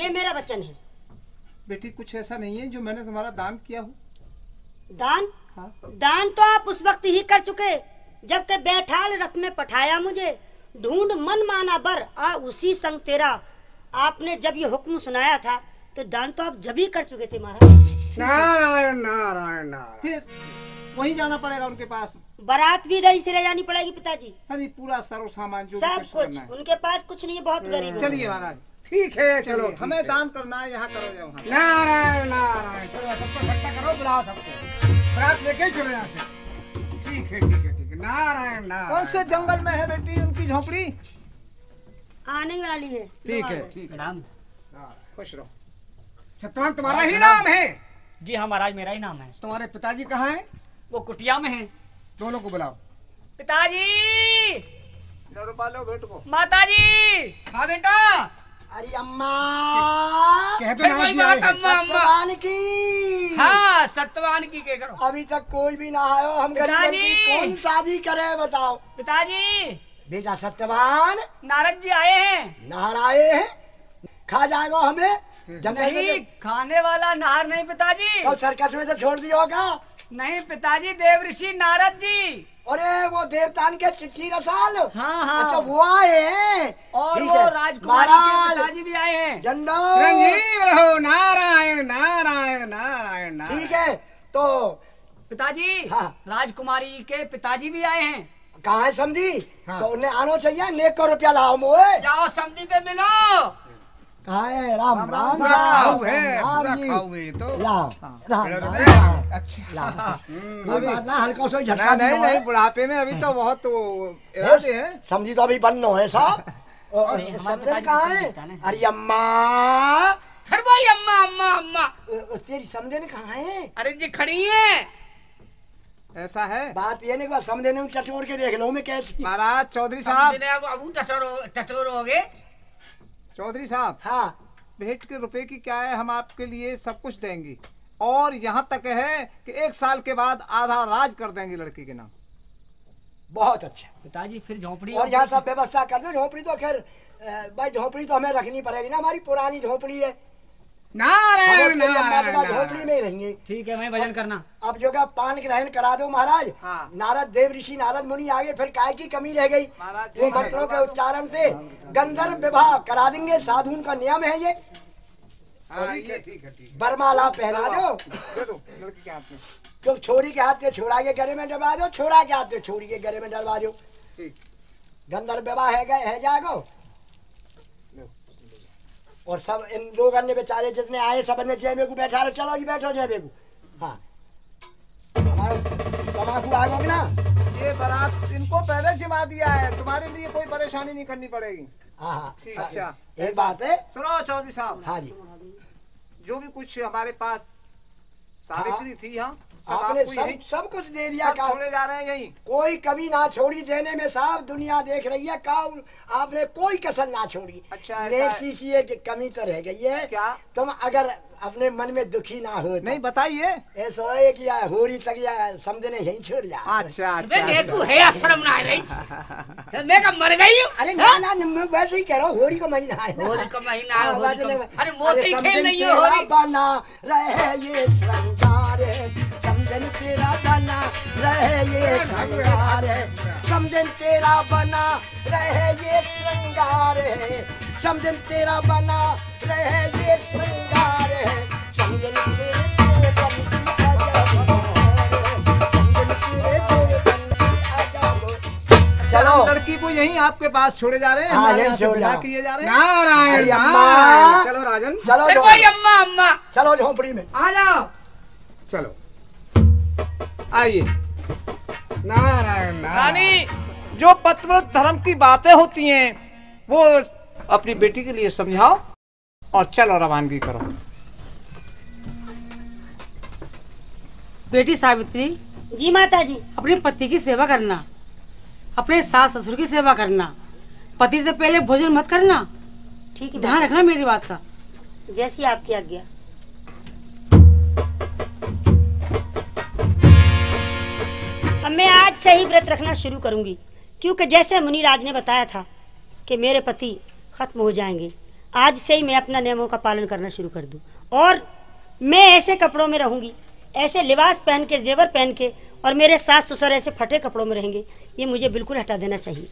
ये मेरा वचन है। बेटी कुछ ऐसा नहीं है जो मैंने तुम्हारा दान किया हो। दान? हाँ? दान तो आप उस वक्त ही कर चुके जबकि बैठाल रथ में पठाया मुझे, ढूंढ मन माना बर आ उसी संग तेरा। आपने जब ये हुक्म सुनाया था तो दान तो आप जब ही कर चुके थे महाराज। नारायण नारायण नारायण। वहीं जाना पड़ेगा उनके पास। बारात भी इधर से ले जानी पड़ेगी पिताजी। अरे पूरा सारो सामान जो सब कुछ उनके पास कुछ नहीं है, बहुत गरीब है। चलिए महाराज ठीक है। चलो हमें दान करना है, यहाँ करो या वहाँ। नारायण नारायण। चलो सबको इकट्ठा करो, बुलाओ सबको, बारात लेके चलो यहाँ से। ठीक है ठीक है ठीक है। नारायण नारायण। कौन से जंगल में है बेटी उनकी झोपड़ी? आने वाली है। ठीक है ठीक है। नाम खुश रहो। सत्यवान तुम्हारा ही नाम है? जी हाँ महाराज मेरा ही नाम है। तुम्हारे पिताजी कहाँ है? वो कुटिया में है। दोनों को बुलाओ। पिताजी बेटे को। माताजी। हाँ बेटा। अरे अम्मा कह तो सत्यवान की। हाँ सत्यवान की कह करो। अभी तक कोई भी ना आयो। हम पिताजी कौन शादी करे बताओ? पिताजी बेटा सत्यवान नारद जी आए हैं। नार आए हैं, खा जाएगा हमें। नहीं खाने वाला नार नहीं पिताजी। तो सर्कस में तो छोड़ दिया होगा। नहीं पिताजी देव ऋषि नारद जी। अरे वो देवतान के चिट्ठी रसाल। हाँ हाँ। अच्छा वो आए हैं। और वो राजकुमारी के पिताजी भी आए हैं। रंजीव रहो। नारायण नारायण नारायण। ठीक है तो पिताजी। हाँ। राजकुमारी के पिताजी भी आए हैं। कहाँ है समधी? हाँ। तो उन्हें आना चाहिए। 1 करोड़ रुपया लाओ मोए। जाओ समधी से मिलो। कहाँ है? राम राम राम है तो अच्छा हल्का सा झटका। नहीं नहीं बुढ़ापे में अभी तो बहुत इरादे हैं। समझी तो अभी बंद हो है साहब। और कहाँ है? अरे अम्मा भाई अम्मा अम्मा अम्मा तेरी समझे ने कहाँ है? अरे जी खड़ी है। ऐसा है बात ये नहीं कि समझे ने टटोर के देख लो मैं कैसी। महाराज चौधरी साहब अब टटोर हो गए। चौधरी साहब। हाँ भेंट के रुपए की क्या है, हम आपके लिए सब कुछ देंगे। और यहाँ तक है कि 1 साल के बाद आधा राज कर देंगे लड़की के नाम। बहुत अच्छा पिताजी। फिर झोपड़ी और यहाँ सब व्यवस्था कर दो। झोपड़ी तो खैर भाई झोपड़ी तो हमें रखनी पड़ेगी ना, हमारी पुरानी झोपड़ी है नारायण झोपड़ी में रहेंगे। ठीक है भाई भजन करना। अब जो क्या पान ग्रहण करा दो महाराज। हाँ। नारद देव ऋषि नारद मुनि आगे फिर काय की कमी रह गई। वो मंत्रों के उच्चारण से गंधर्व विवाह करा देंगे, साधुन का नियम है ये। बरमाला पहना दो तो छोरी के हाथ के छोरा के गले में डलवा दो, छोरा के हाथ के छोरी के गले में डलवा दो। गंधर्व विवाह है गए है जागो। और सब इन लोग अन्य बेचारे जितने आए सब अन्य जय बेगू बैठा रहे। चलो जी बैठो जय बेगू। हाँ तमाकू आगोगे ना, ये बारात इनको पहले जिमा दिया है, तुम्हारे लिए कोई परेशानी नहीं करनी पड़ेगी। हाँ अच्छा एक बात है सुनो चौधरी साहब। हाँ जी जो भी कुछ हमारे पास सामग्री थी हम सब कुछ दे दिया, छोड़े जा रहे हैं यही, कोई कमी ना छोड़ी देने में। साहब दुनिया देख रही है काउल आपने कोई कसर ना छोड़ी। अच्छा एक कमी तो रह गई है क्या? तुम अगर अपने मन में दुखी ना हो नहीं बताइए ऐसा है कि होरी तक या समझे ने यही छोड़ जा। अच्छा मर गई। अरे वैसे ही कह रहा हूँ होरी का महीना है समझन तेरा बना रहे ये श्रृंगार है, समझन तेरा बना रहे ये श्रृंगार है, समझन तेरा बना रहे ये श्रृंगार है, समझन तेरे। चलो लड़की को यहीं आपके पास छोड़े जा रहे हैं, छोड़ा किए जा रहे हैं नारायण। चलो राजन चलो अम्मा अम्मा चलो झोपड़ी में आ जाओ। चलो आइए नारायण। रानी जो पतिव्रत धर्म की बातें होती हैं वो अपनी बेटी के लिए समझाओ और चलो रवानगी करो। बेटी सावित्री जी माता जी, अपने पति की सेवा करना, अपने सास ससुर की सेवा करना, पति से पहले भोजन मत करना। ठीक है, ध्यान रखना मेरी बात का। जैसी आपकी आज्ञा। अब मैं आज से ही व्रत रखना शुरू करूंगी, क्योंकि जैसे मुनिराज ने बताया था कि मेरे पति खत्म हो जाएंगे। आज से ही मैं अपना नियमों का पालन करना शुरू कर दूं और मैं ऐसे कपड़ों में रहूंगी, ऐसे लिबास पहन के, जेवर पहन के, और मेरे सास ससुर ऐसे फटे कपड़ों में रहेंगे। ये मुझे बिल्कुल हटा देना चाहिए।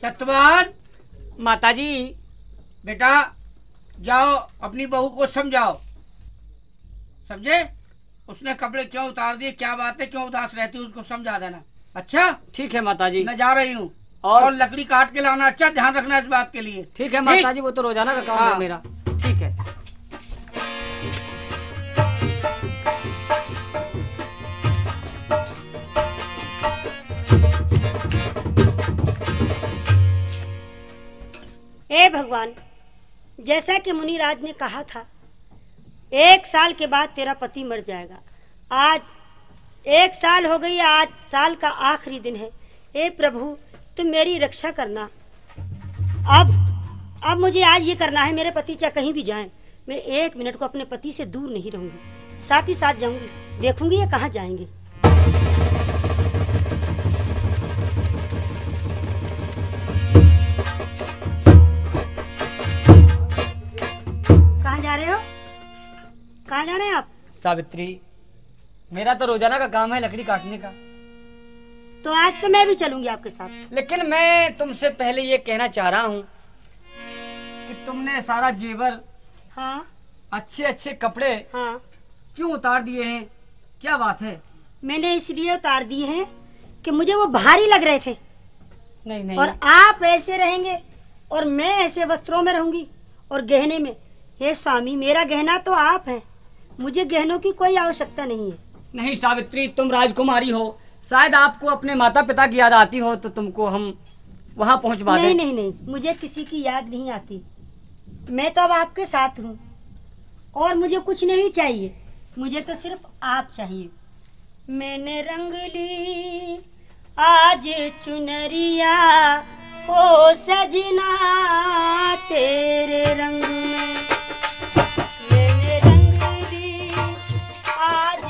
सत्यवान माताजी, बेटा जाओ अपनी बहू को समझाओ, समझे उसने कपड़े क्यों उतार दिए, क्या बात है, क्यों उदास रहती है, उसको समझा देना। अच्छा ठीक है माताजी, मैं जा रही हूँ और लकड़ी काट के लाना। अच्छा ध्यान रखना इस बात के लिए। ठीक है माताजी, वो तो रोजाना का काम है मेरा। ठीक है हे भगवान, जैसा कि मुनिराज ने कहा था 1 साल के बाद तेरा पति मर जाएगा। आज 1 साल हो गई, आज साल का आखिरी दिन है। हे प्रभु तुम मेरी रक्षा करना। अब मुझे आज ये करना है, मेरे पति चाहे कहीं भी जाएं, मैं 1 मिनट को अपने पति से दूर नहीं रहूंगी, साथ ही साथ जाऊंगी, देखूंगी ये कहाँ जाएंगे। कहाँ जा रहे हो, कहाँ जा रहे हैं आप? सावित्री मेरा तो रोजाना का काम है लकड़ी काटने का, तो आज तो मैं भी चलूंगी आपके साथ। लेकिन मैं तुमसे पहले ये कहना चाह रहा हूँ कि तुमने सारा जेवर, हाँ, अच्छे अच्छे कपड़े, हाँ, क्यों उतार दिए हैं, क्या बात है? मैंने इसलिए उतार दिए हैं कि मुझे वो भारी लग रहे थे। नहीं नहीं, और आप ऐसे रहेंगे और मैं ऐसे वस्त्रों में रहूंगी और गहने में। हे स्वामी मेरा गहना तो आप है, मुझे गहनों की कोई आवश्यकता नहीं है। नहीं सावित्री, तुम राजकुमारी हो, शायद आपको अपने माता पिता की याद आती हो तो तुमको हम वहाँ पहुँचवा दें। नहीं नहीं, मुझे किसी की याद नहीं आती, मैं तो अब आपके साथ हूँ और मुझे कुछ नहीं चाहिए, मुझे तो सिर्फ आप चाहिए। मैंने रंग ली आज चुनरिया हो सजना तेरे रंग में, मैंने रंग ली आज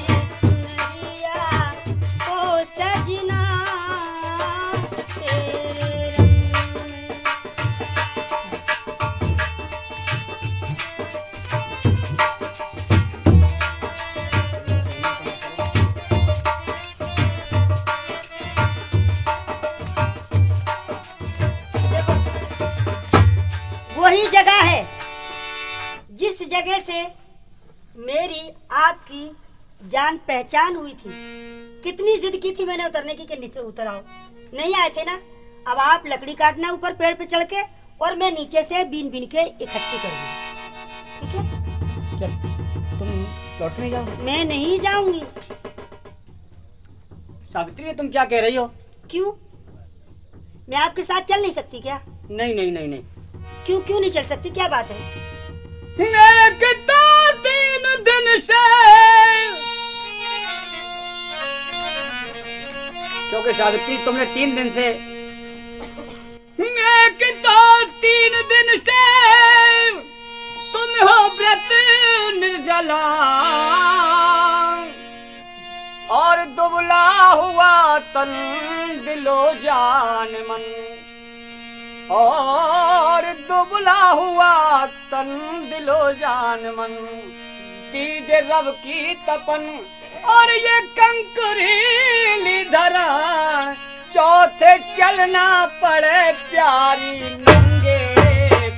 जगह से मेरी आपकी जान पहचान हुई थी। कितनी जिद की थी मैंने उतरने की कि नीचे उतर आओ, नहीं आए थे ना। अब आप लकड़ी काटना ऊपर पेड़ पे चढ़ के और मैं नीचे से बीन बीन के इकट्ठी करूंगी, ठीक है? चल तुम लौट नहीं जाओ। मैं नहीं जाऊंगी। सावित्री तुम क्या कह रही हो? क्यों मैं आपके साथ चल नहीं सकती क्या? नहीं नहीं नहीं नहीं। क्यों नहीं चल सकती, क्या बात है? मैं कितना 3 दिन से, क्योंकि सावित्री तुमने 3 दिन से, मैं कितना 3 दिन से तुम हो व्रत निर्जला और दुबला हुआ तन दिलो जान मन, और दुबला हुआ तन दिलो जान मन, तीजे रब की तपन और ये कंकरीली धरा, चौथे चलना पड़े प्यारी नंगे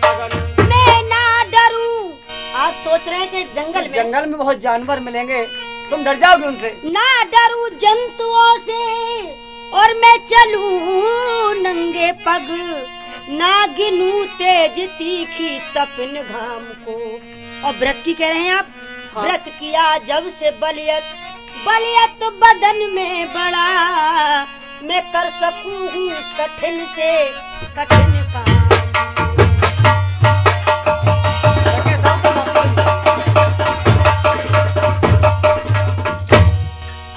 बगन। मैं ना डरूं। आप सोच रहे हैं कि जंगल में बहुत जानवर मिलेंगे, तुम डर जाओगे उनसे। ना डरूं जंतुओं से और मैं चलूं नंगे पग, ना गिनूं तेज तीखी तपन घाम को। और व्रत की कह रहे हैं आप? हाँ। व्रत किया जब से बलियत बदन में बड़ा, मैं कर सकूं कठिन से कठिन काम।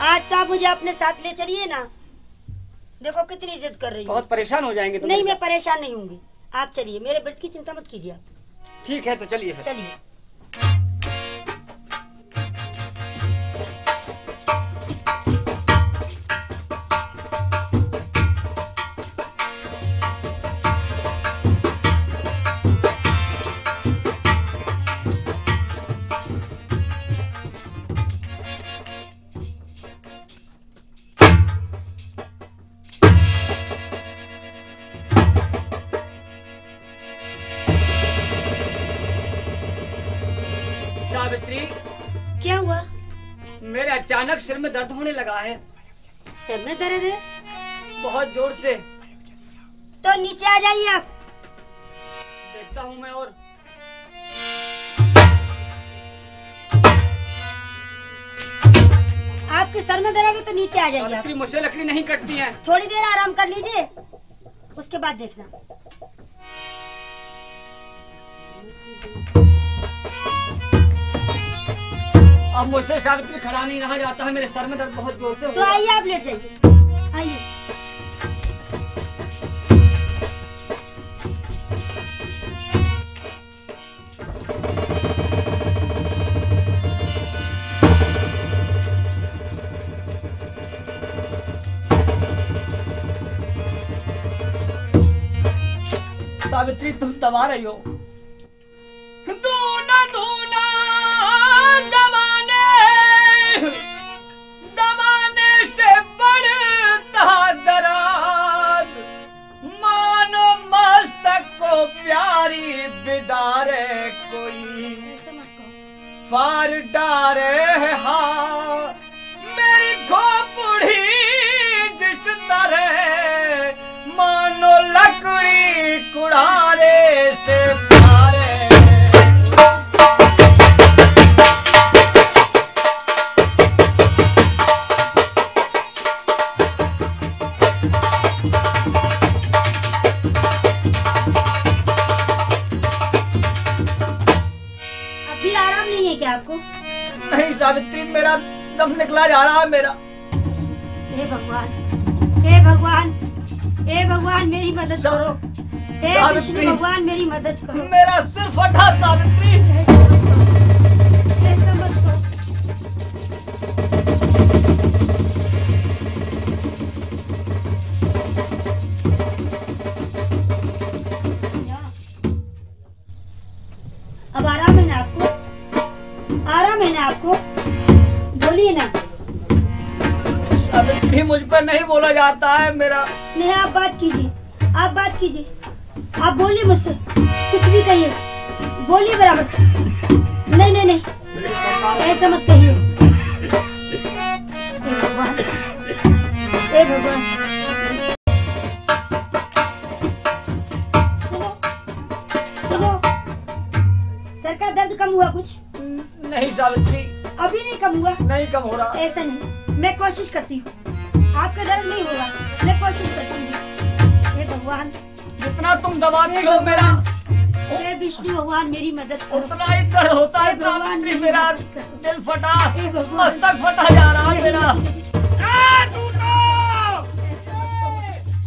आज तो आप मुझे अपने साथ ले चलिए ना, देखो कितनी जिद कर रही है। बहुत परेशान हो जाएंगे। नहीं मैं परेशान नहीं होंगी, आप चलिए, मेरे व्रत की चिंता मत कीजिए आप। ठीक है तो चलिए फिर। चलिए। क्या हुआ? मेरे अचानक सिर में दर्द होने लगा है। सिर में दर्द है? बहुत जोर से। तो नीचे आ जाइए आप। देखता हूँ मैं। और आपके सर में दर्द है तो नीचे आ जाइए आप। मुझसे लकड़ी नहीं कटती है। थोड़ी देर आराम कर लीजिए, उसके बाद देखना। अब मुझसे सावित्री खड़ा नहीं रहा जाता है, मेरे सर में दर्द बहुत जोर से हो। तो आइए आप लेट जाइए, आइए। सावित्री तुम दबा रही हो। फार डारे हाँ मेरी खोपड़ी जिस तरह, मानो लकड़ी कुड़ारे से भारे। सावित्री मेरा दम निकला जा रहा है मेरा। हे भगवान, हे भगवान, हे भगवान मेरी मदद करो। हे विष्णु भगवान मेरी मदद करो। मेरा सिर फटा सावित्री। ऐसा मत करो। अब आराम है ना आपको? आराम है ना आपको? बोलिए ना। सावित्री मुझ पर नहीं बोला जाता है मेरा। नहीं आप बात कीजिए, आप बात कीजिए, आप बोलिए मुझसे, कुछ भी कहिए, बोलिए बराबर से। नहीं नहीं नहीं, ऐसा मत कहिए। हे भगवान, हे भगवान। सुनो सुनो, सर का दर्द कम हुआ कुछ? नहीं सावित्री, अभी नहीं कम हुआ। नहीं कम हो रहा। ऐसा नहीं, मैं कोशिश करती हूँ, आपका दर्द नहीं होगा। मैं कोशिश करती हूँ। हे भगवान, जितना तुम दबाते हो मेरा, हे विष्णु भगवान मेरी मदद करो। उतना ही दर्द होता है भगवान, मेरा दिल फटा, मस्तक फटा जा रहा है मेरा।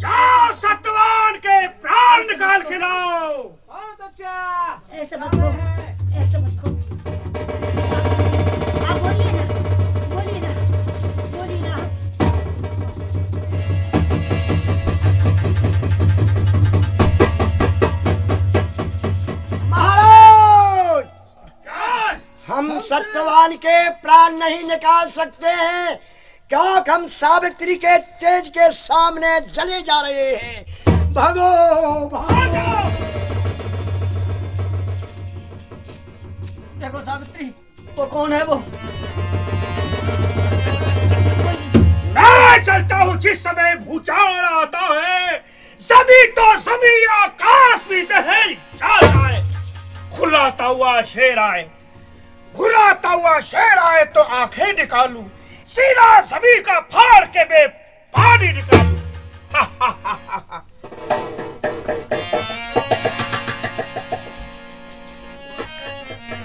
जाओ सतवान के प्राण निकाल के लाओ। बहुत अच्छा, ऐसा मत करो, ऐसा मत करो। आप बोलिए ना, बोलिए ना, बोलिए ना। हम सत्यवान के प्राण नहीं निकाल सकते हैं क्योंकि हम सावित्री के तेज के सामने जले जा रहे हैं। भागो भागो। देखो सावित्री, वो कौन है? वो मैं चलता हूँ। जिस समय भूचाल आता है, सभी तो सभी आकाश भी दहल जाता है। खुलाता हुआ शेर आए, घुराता हुआ शेर आए तो आंखें निकालूं, सीधा सभी का फाड़ के बे पानी निकालूं।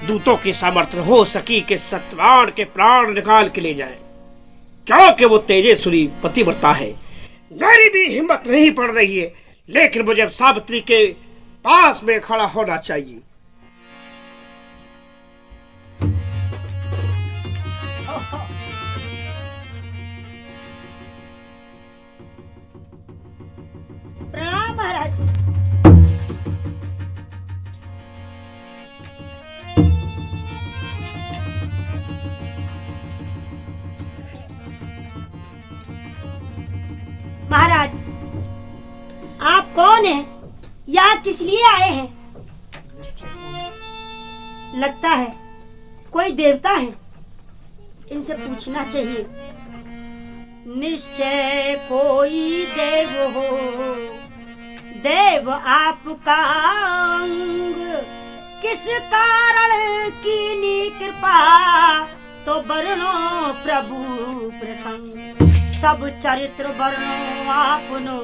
दूतों की सामर्थ्य हो सकी के सतवान के प्राण निकाल के ले जाए, क्योंकि वो तेजेश्वरी पतिव्रता है। मेरी भी हिम्मत नहीं पड़ रही है, लेकिन मुझे अब सावित्री के पास में खड़ा होना चाहिए। प्रणाम महाराज। महाराज, आप कौन हैं? यहाँ किस लिए आए हैं? लगता है कोई देवता है, इनसे पूछना चाहिए। निश्चय कोई देव हो, देव आपका अंग, किस कारण कीनी कृपा तो वर्णो प्रभु प्रसंग। सब चरित्र वर्णो आपनो,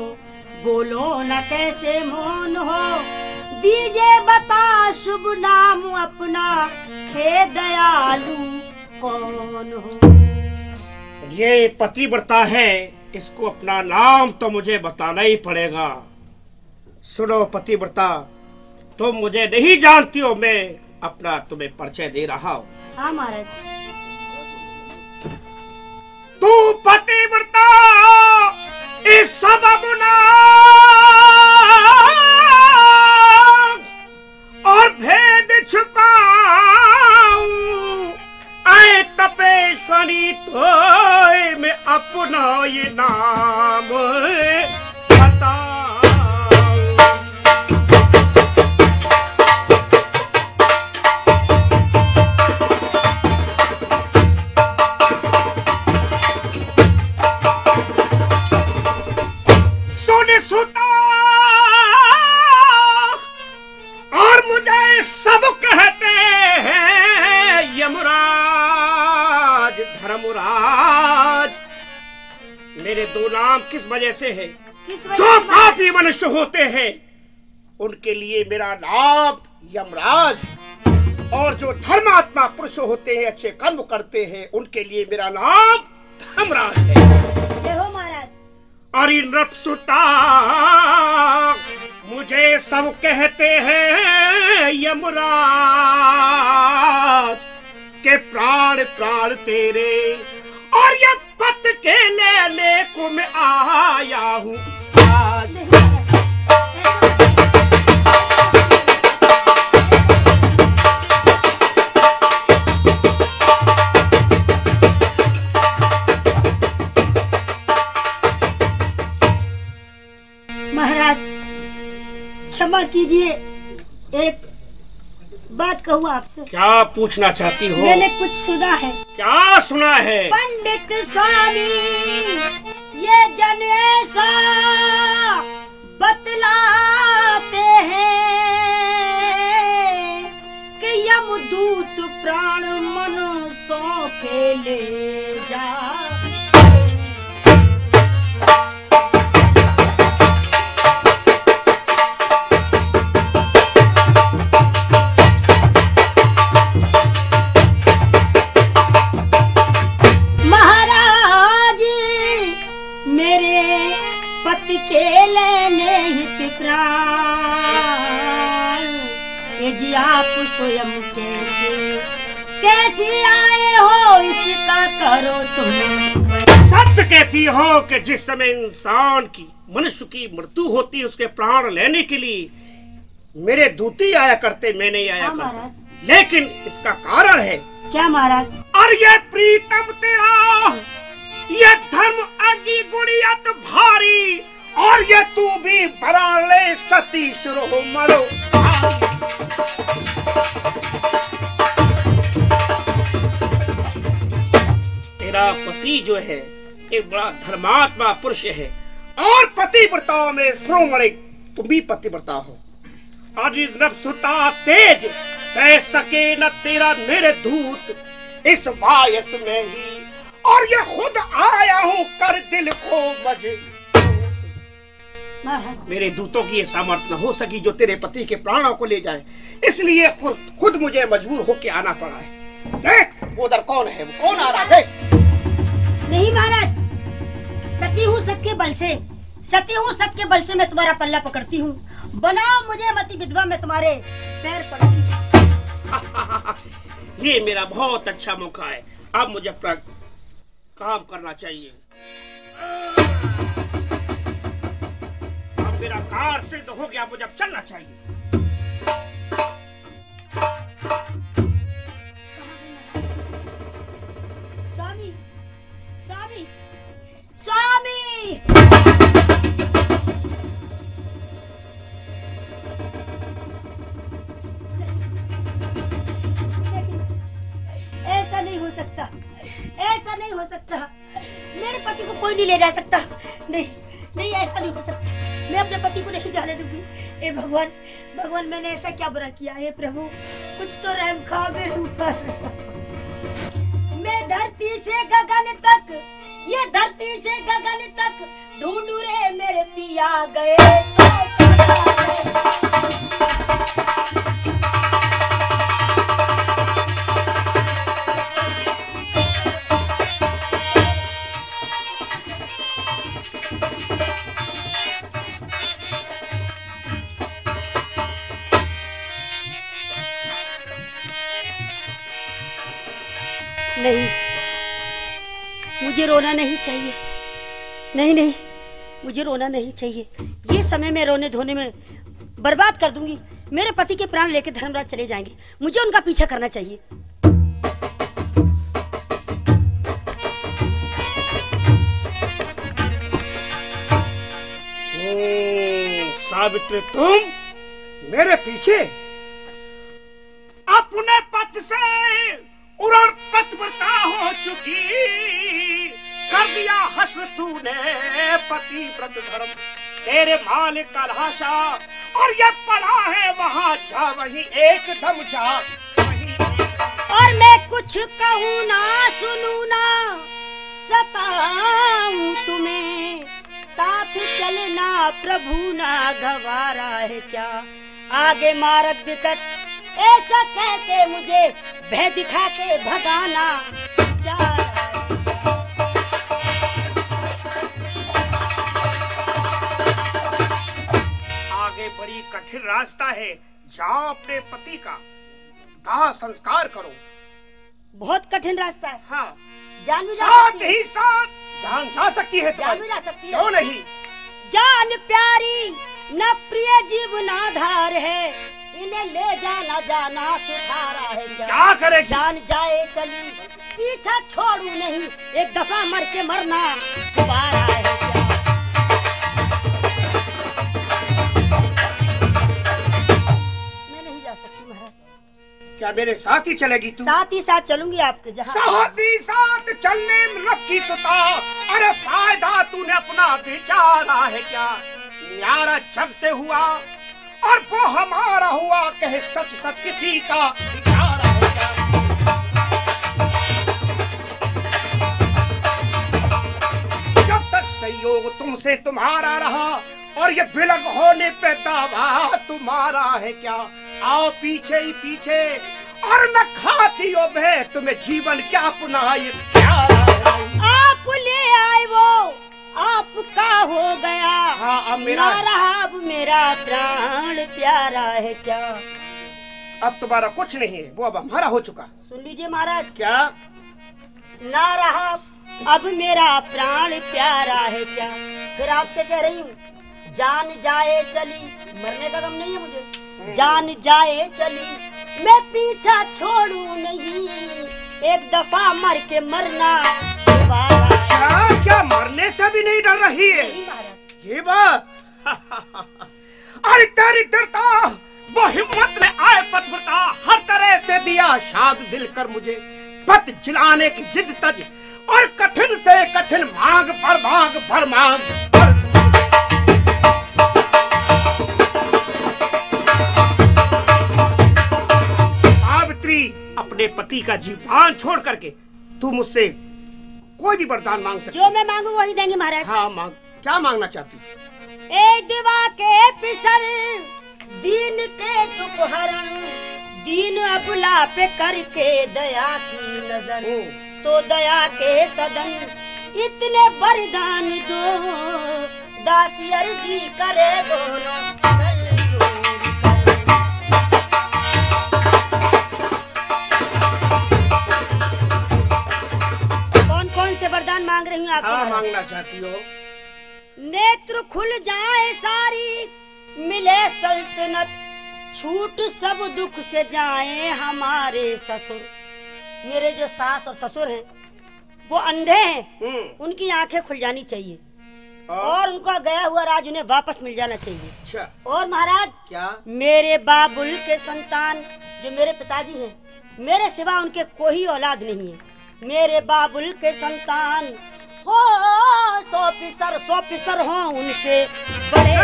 बोलो न कैसे मौन हो, दीजे बता शुभ नाम अपना, हे दयालु कौन हो? ये पतिव्रता है, इसको अपना नाम तो मुझे बताना ही पड़ेगा। सुनो पतिव्रता, तुम मुझे नहीं जानती हो, मैं अपना तुम्हें परिचय दे रहा हूँ। हाँ महाराज। तू पतिव्रता इस सब अपना और भेद छुपाऊं, आए तपेश्वरी तोय में अपना ये नाम बता। मेरे दो नाम किस वजह से है? जो पापी मनुष्य होते हैं उनके लिए मेरा नाम यमराज, और जो धर्मात्मा पुरुष होते हैं, अच्छे कर्म करते हैं, उनके लिए मेरा नाम धर्मराज है। देखो महाराज, अरे नरपसुता मुझे सब कहते हैं, यमराज के प्राण प्राण तेरे, और ये पत के लेने को मैं आया हूँ। महाराज क्षमा कीजिए, एक बात कहूँ आपसे। क्या पूछना चाहती हो? मैंने कुछ सुना है। क्या सुना है? पंडित स्वामी ये जन ऐसा बतलाते हैं कि यमदूत प्राण मन सौंपे ले जा। कैसे आए हो इसका करो तुम। सत्य कहती हो कि जिस समय इंसान की मनुष्य की मृत्यु होती है उसके प्राण लेने के लिए मेरे दूती आया करते, मैं नहीं आया करता। लेकिन इसका कारण है क्या महाराज? और ये प्रीतम तेरा ये धर्म अग्नि गुणियत भारी और ये तू भी भरा ले सती शुरू मरो। तेरा पति जो है एक बड़ा धर्मात्मा पुरुष है और पतिव्रताओं में श्रोमणि तुम भी पतिव्रता हो। और नवसुता तेज सह सके न तेरा मेरे दूत इस बायस में ही और ये खुद आया हूँ कर दिल को मजे। मेरे दूतों की ये सामर्थ्य न हो सकी जो तेरे पति के प्राणों को ले जाए, इसलिए खुद मुझे मजबूर होके आना पड़ा है। देख उधर कौन है, कौन आ रहा है? नहीं महाराज, सती हूँ सत के बल से, सती हूँ सत के बल से मैं तुम्हारा पल्ला पकड़ती हूँ, बनाओ मुझे मती विधवा मैं तुम्हारे पैर पड़ती। ये मेरा बहुत अच्छा मौका है, अब मुझे अपना काम करना चाहिए। अब मेरा कार सिद्ध हो गया, मुझे अब चलना चाहिए। नहीं ले जा सकता, नहीं नहीं ऐसा नहीं हो सकता, मैं अपने पति को नहीं जाने दूंगी। ए भगवान, भगवान मैंने ऐसा क्या बुरा किया है प्रभु, कुछ तो रहम खा मेरे ऊपर। मैं धरती से गगन तक, ये धरती से गगन तक ढूंढू रे मेरे पिया गए तो। नहीं, मुझे रोना नहीं चाहिए, नहीं नहीं मुझे रोना नहीं चाहिए। ये समय मैं रोने धोने में बर्बाद कर दूंगी। मेरे पति के प्राण लेकर धर्मराज चले जाएंगे, मुझे उनका पीछा करना चाहिए। सावित्री तुम मेरे पीछे अपने पति से उरण पतिव्रता हो चुकी, कर दिया हश्र तूने पतिव्रत धर्म तेरे मालिक का लाशा और ये पड़ा है वहाँ जा, वही एकदम जा। और मैं कुछ कहूँ ना सुनू ना सताऊं तुम्हें, साथ चलना प्रभु ना गवारा है क्या आगे मारत विकट, ऐसा कहते मुझे भय दिखा के भगाना। आगे बड़ी कठिन रास्ता है, जाओ अपने पति का दाह संस्कार करो। बहुत कठिन रास्ता है। हाँ जानू जा सकती है, साथ जान जा सकती है, जानू जा सकती है, क्यों नहीं। जान प्यारी न प्रिय जीवनाधार है, इन्हें ले जाना जाना सुधारा है क्या करे, जान जाए चली पीछा छोड़ू नहीं, एक दफा मर के मरना दोबारा है क्या। मैं नहीं जा सकती महाराज, क्या मेरे साथ ही चलेगी तू? साथ ही साथ चलूंगी आपके जहाँ। साथ ही साथ चलने में रब की सुता, अरे फायदा तूने अपना बेचारा है क्या? न्यारा जग से हुआ और वो हमारा हुआ, कहे सच सच किसी का इशारा है क्या? सहयोग तुमसे तुम्हारा रहा और ये बिलग होने पे दावा तुम्हारा है क्या? आओ पीछे ही पीछे और न खाती हो बे तुम्हें जीवन क्या अपना ये प्यारा है। आप ले आए वो आपका हो गया, हाँ अब मेरा रहा, अब मेरा प्राण प्यारा है क्या? अब तुम्हारा कुछ नहीं है वो, अब हमारा हो चुका। सुन लीजिए महाराज, क्या ना रहा अब मेरा प्राण प्यारा है क्या? फिर आपसे कह रही हूँ, जान जाए चली, मरने का गम नहीं है मुझे। जान जाए चली मैं पीछा छोड़ू नहीं, एक दफा मर के मरना दोबारा। क्या मरने से भी नहीं डर रही है ये बात? अरे तेरी डरता वो हिम्मत में आए पथवरता, हर तरह से दिया शाद दिल कर मुझे, पत जलाने की जिद तज और कठिन से कठिन मांग पर भाग भर मांग। सावित्री अपने पति का जीवान छोड़ करके तू मुझसे कोई भी वरदान मांग सकती। जो मैं मांगू वही देंगे महाराज। हाँ मांग, क्या मांगना चाहती? ए दिवा के पिसर दीन के दुख हरण, दीन अबला पे करके दया की नजर, तो दया के सदन इतने वरदान दो, दासी अर्जी करे दोनों। कौन कौन से वरदान मांग रही हूँ आप? हाँ, मांगना चाहती हो? नेत्र खुल जाए सारी मिले सल्तनत, छूट सब दुख से जाए हमारे ससुर। मेरे जो सास और ससुर हैं वो अंधे हैं, उनकी आंखें खुल जानी चाहिए और उनका गया हुआ राज उन्हें वापस मिल जाना चाहिए। अच्छा। और महाराज क्या? मेरे बाबुल के संतान जो मेरे पिताजी हैं, मेरे सिवा उनके कोई औलाद नहीं है। मेरे बाबुल के संतान हो सौ पिसर हो उनके बड़े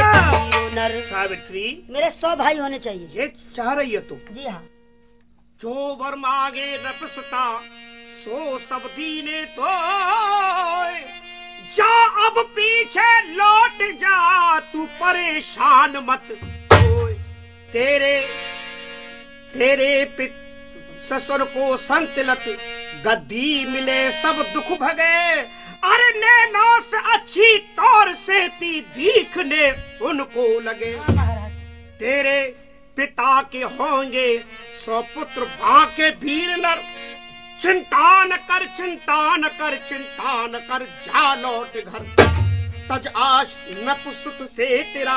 नर। सावित्री मेरे 100 भाई होने चाहिए। ये चाह रही हो तुम? जी हाँ। जो वर मांगे न पछता सो सब दीने तो, जा अब पीछे लौट जा तू परेशान मत। तेरे तेरे पित ससुर को संतलत, गद्दी मिले सब दुख भगे, अरे नैनों से अच्छी तौर से ती दिखने उनको लगे। तेरे पिता के होंगे 100 पुत्र बाके वीर नर, चिंता न कर जा लौट घर, तज आश नपुसुत से तेरा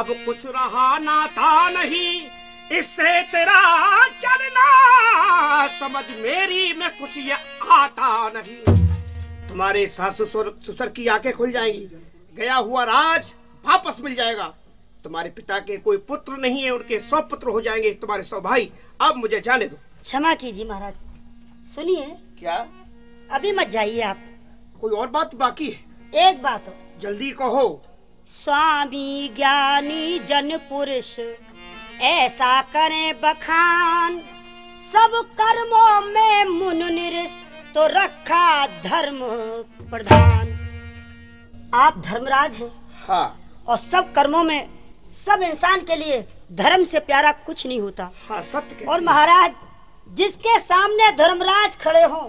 अब कुछ रहा नाता नहीं, इससे तेरा चलना समझ मेरी में कुछ ये आता नहीं। तुम्हारे सास ससुर की आंखें खुल जाएंगी, गया हुआ राज वापस मिल जाएगा, तुम्हारे पिता के कोई पुत्र नहीं है, उनके 100 पुत्र हो जाएंगे, तुम्हारे 100 भाई। अब मुझे जाने दो। क्षमा कीजिए महाराज, सुनिए। क्या? अभी मत जाइए आप, कोई और बात बाकी है। एक बात हो, जल्दी कहो। स्वामी ज्ञानी जन पुरुष ऐसा करें बखान, सब कर्मों में मुन निरस्त तो रखा धर्म प्रधान। आप धर्मराज हैं। हाँ। और सब कर्मों में सब इंसान के लिए धर्म से प्यारा कुछ नहीं होता। हाँ, सत्य। और महाराज जिसके सामने धर्मराज खड़े हों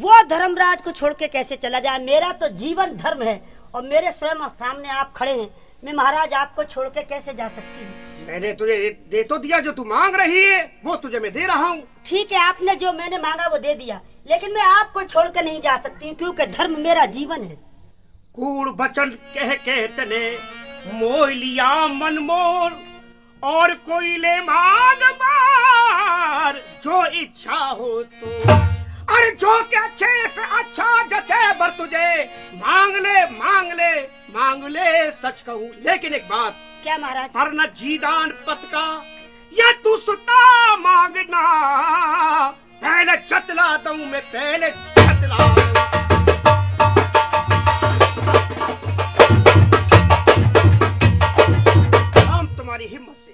वो धर्मराज को छोड़ के कैसे चला जाए? मेरा तो जीवन धर्म है और मेरे स्वयं सामने आप खड़े हैं, मैं महाराज आपको छोड़ के कैसे जा सकती हूँ? मैंने तुझे दे तो दिया जो तू मांग रही है, वो तुझे मैं दे रहा हूँ। ठीक है, आपने जो मैंने मांगा वो दे दिया, लेकिन मैं आपको छोड़कर नहीं जा सकती हूँ क्योंकि धर्म मेरा जीवन है। कूड़ बचन कह कहतने मोह लिया मन मोर, और कोई ले मांग बार जो इच्छा हो तो, अरे जो के अच्छे से अच्छा जचे बर तुझे, मांग ले सच कहूँ। लेकिन एक बात क्या महाराज? जीदान पत का या तू सुता मांगना, पहले चतलाता हूँ मैं, पहले चतला। हिम्मत से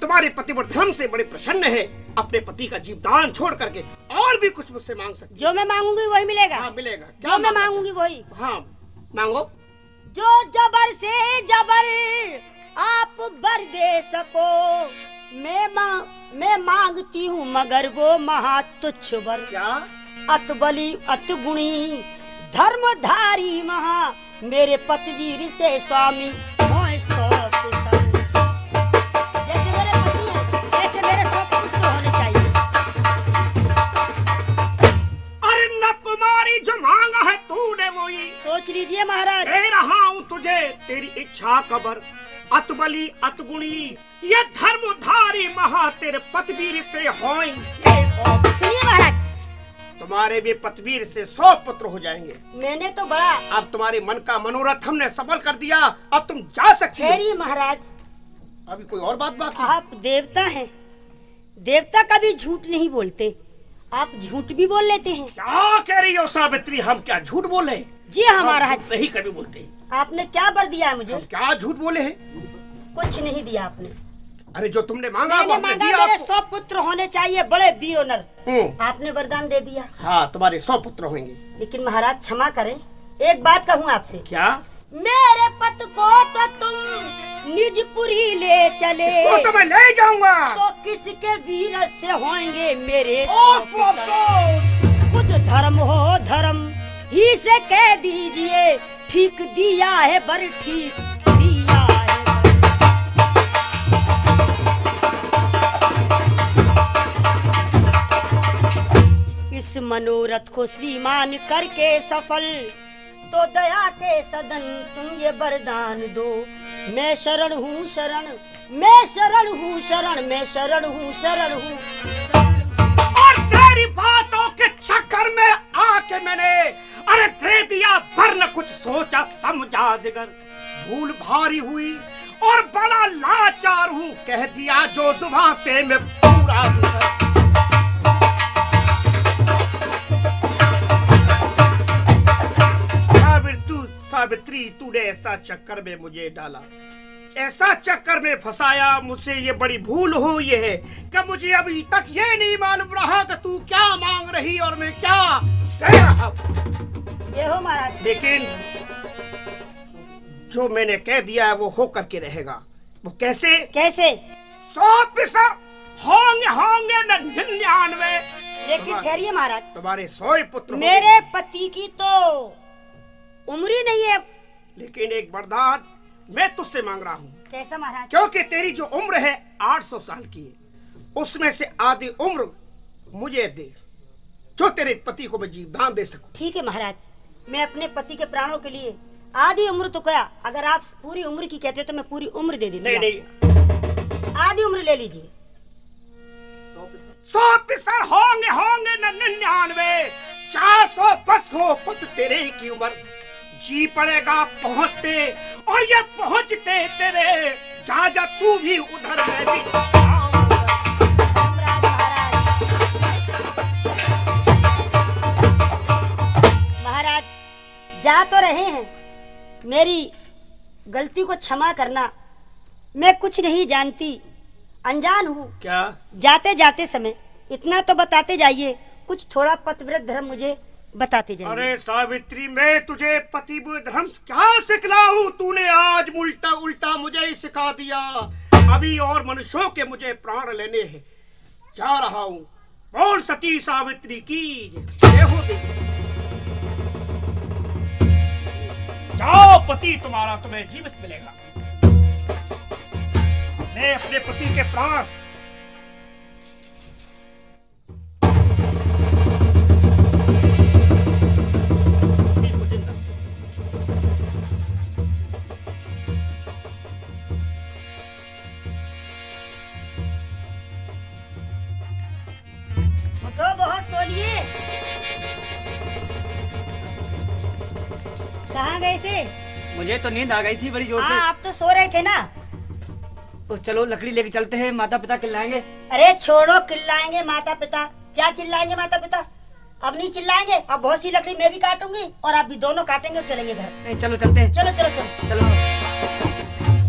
तुम्हारे पति धर्म से बड़े प्रसन्न है। अपने पति का जीवदान छोड़ करके और भी कुछ मुझसे मांग सकते। जो मैं मांगूंगी वही मिलेगा। हाँ, मिलेगा। क्या जो मैं मांगूंगी वही। हाँ मांगो। जो जबर से जबर आप बर दे सको मैं मांगती हूँ, मगर वो महातुच्छ वर। क्या? अतबली अतगुणी धर्मधारी महा मेरे पतिवीर से स्वामी। सोच लीजिए महाराज, दे रहा हूँ तुझे तेरी इच्छा कबर। अतबली अतगुणी ये धर्मधारी महा तेरे पतवीर से होएं। सुनिए महाराज, तुम्हारे भी पतवीर से 100 पुत्र हो जाएंगे। मैंने तो बड़ा, अब तुम्हारे मन का मनोरथ हमने सफल कर दिया, अब तुम जा सकते हो। महाराज अभी कोई और बात बाकी? आप देवता हैं, देवता कभी झूठ नहीं बोलते, आप झूठ भी बोल लेते हैं। क्या कह रही हो सावित्री, हम क्या झूठ बोले? जी हमारा हम सही कभी बोलते हैं। आपने क्या बर दिया है मुझे? हम क्या झूठ बोले हैं? कुछ नहीं दिया आपने। अरे जो तुमने मांगा वो हमने दिया। मेरे 100 पुत्र होने चाहिए, बड़े वीर नर, आपने वरदान दे दिया। हाँ तुम्हारे 100 पुत्र होंगे। लेकिन महाराज क्षमा करें, एक बात कहूँ आपसे। क्या? मेरे पत को तो तुम निजपुरी ले चले। इसको तो मैं ले जाऊंगा। तो किसके वीर से होंगे मेरे? खुद धर्म हो धर्म ही से कह दीजिए, ठीक दिया है बर, ठीक दिया है बर। इस मनोरथ को श्रीमान करके सफल, तो दया के सदन तुम ये वरदान दो। मैं शरण हूँ शरण, मैं शरण हूँ शरण, मैं शरण हूँ शरण हूँ। और तेरी बातों के चक्कर में आके मैंने अरे दे दिया भर, न कुछ सोचा समझा जिगर। भूल भारी हुई और बड़ा लाचार हूँ, कह दिया जो जुबान से मैं पूरा। सावित्री तूने ऐसा चक्कर में मुझे डाला, ऐसा चक्कर में फंसाया मुझसे, ये बड़ी भूल हो ये है कि मुझे अभी तक ये नहीं मालूम रहा कि तू क्या मांग रही और मैं क्या दे रहा हूँ। लेकिन जो मैंने कह दिया है वो हो करके रहेगा। वो कैसे? कैसे? 100 पिसर होंगे, होंगे 99। लेकिन ठहरिए महाराज, तुम्हारे 100 पुत्र। मेरे पति की तो उम्र ही नहीं है। लेकिन एक वरदान मैं तुझसे मांग रहा हूँ। कैसा महाराज? क्योंकि तेरी जो उम्र है 800 साल की है, उसमें से आधी उम्र मुझे दे, जो तेरे पति को मैं जीवदान दे सकूँ। ठीक है महाराज, मैं अपने पति के प्राणों के लिए आधी उम्र तो क्या, अगर आप पूरी उम्र की कहते हो तो मैं पूरी उम्र दे देती। नहीं नहीं, आधी उम्र ले लीजिए। 100 पिसर होंगे, होंगे 99। 400 बस हो पुत्र तेरे की उम्र। जी पड़ेगा पहुँचते, और ये पहुँचते तेरे जा जा, तू भी उधर मैं भी। जा तो रहे हैं, मेरी गलती को क्षमा करना, मैं कुछ नहीं जानती, अनजान हूँ। क्या? जाते जाते समय इतना तो बताते जाइए, कुछ थोड़ा पतिव्रत धर्म मुझे बताते जाइए। अरे सावित्री, मैं तुझे पतिव्रत धर्म क्या सिखलाऊं? तूने आज उल्टा उल्टा मुझे ही सिखा दिया। अभी और मनुष्यों के मुझे प्राण लेने हैं, जा रहा हूँ। बोल सती सावित्री की जय। जाओ, पति तुम्हारा तुम्हें जीवित मिलेगा। मैं अपने पति के प्राण तो बहुत सोलिए। कहाँ गए थे? मुझे तो नींद आ गई थी बड़ी जोर से। आप तो सो रहे थे ना। चलो लकड़ी लेके चलते हैं, माता पिता चिल्लाएंगे। अरे छोड़ो, चिल्लाएंगे माता पिता, क्या चिल्लाएंगे माता पिता, अब नहीं चिल्लाएंगे। अब बहुत सी लकड़ी मैं भी काटूंगी और आप भी, दोनों काटेंगे और चलेंगे घर। चलो चलते हैं, चलो चलो चलो चलो।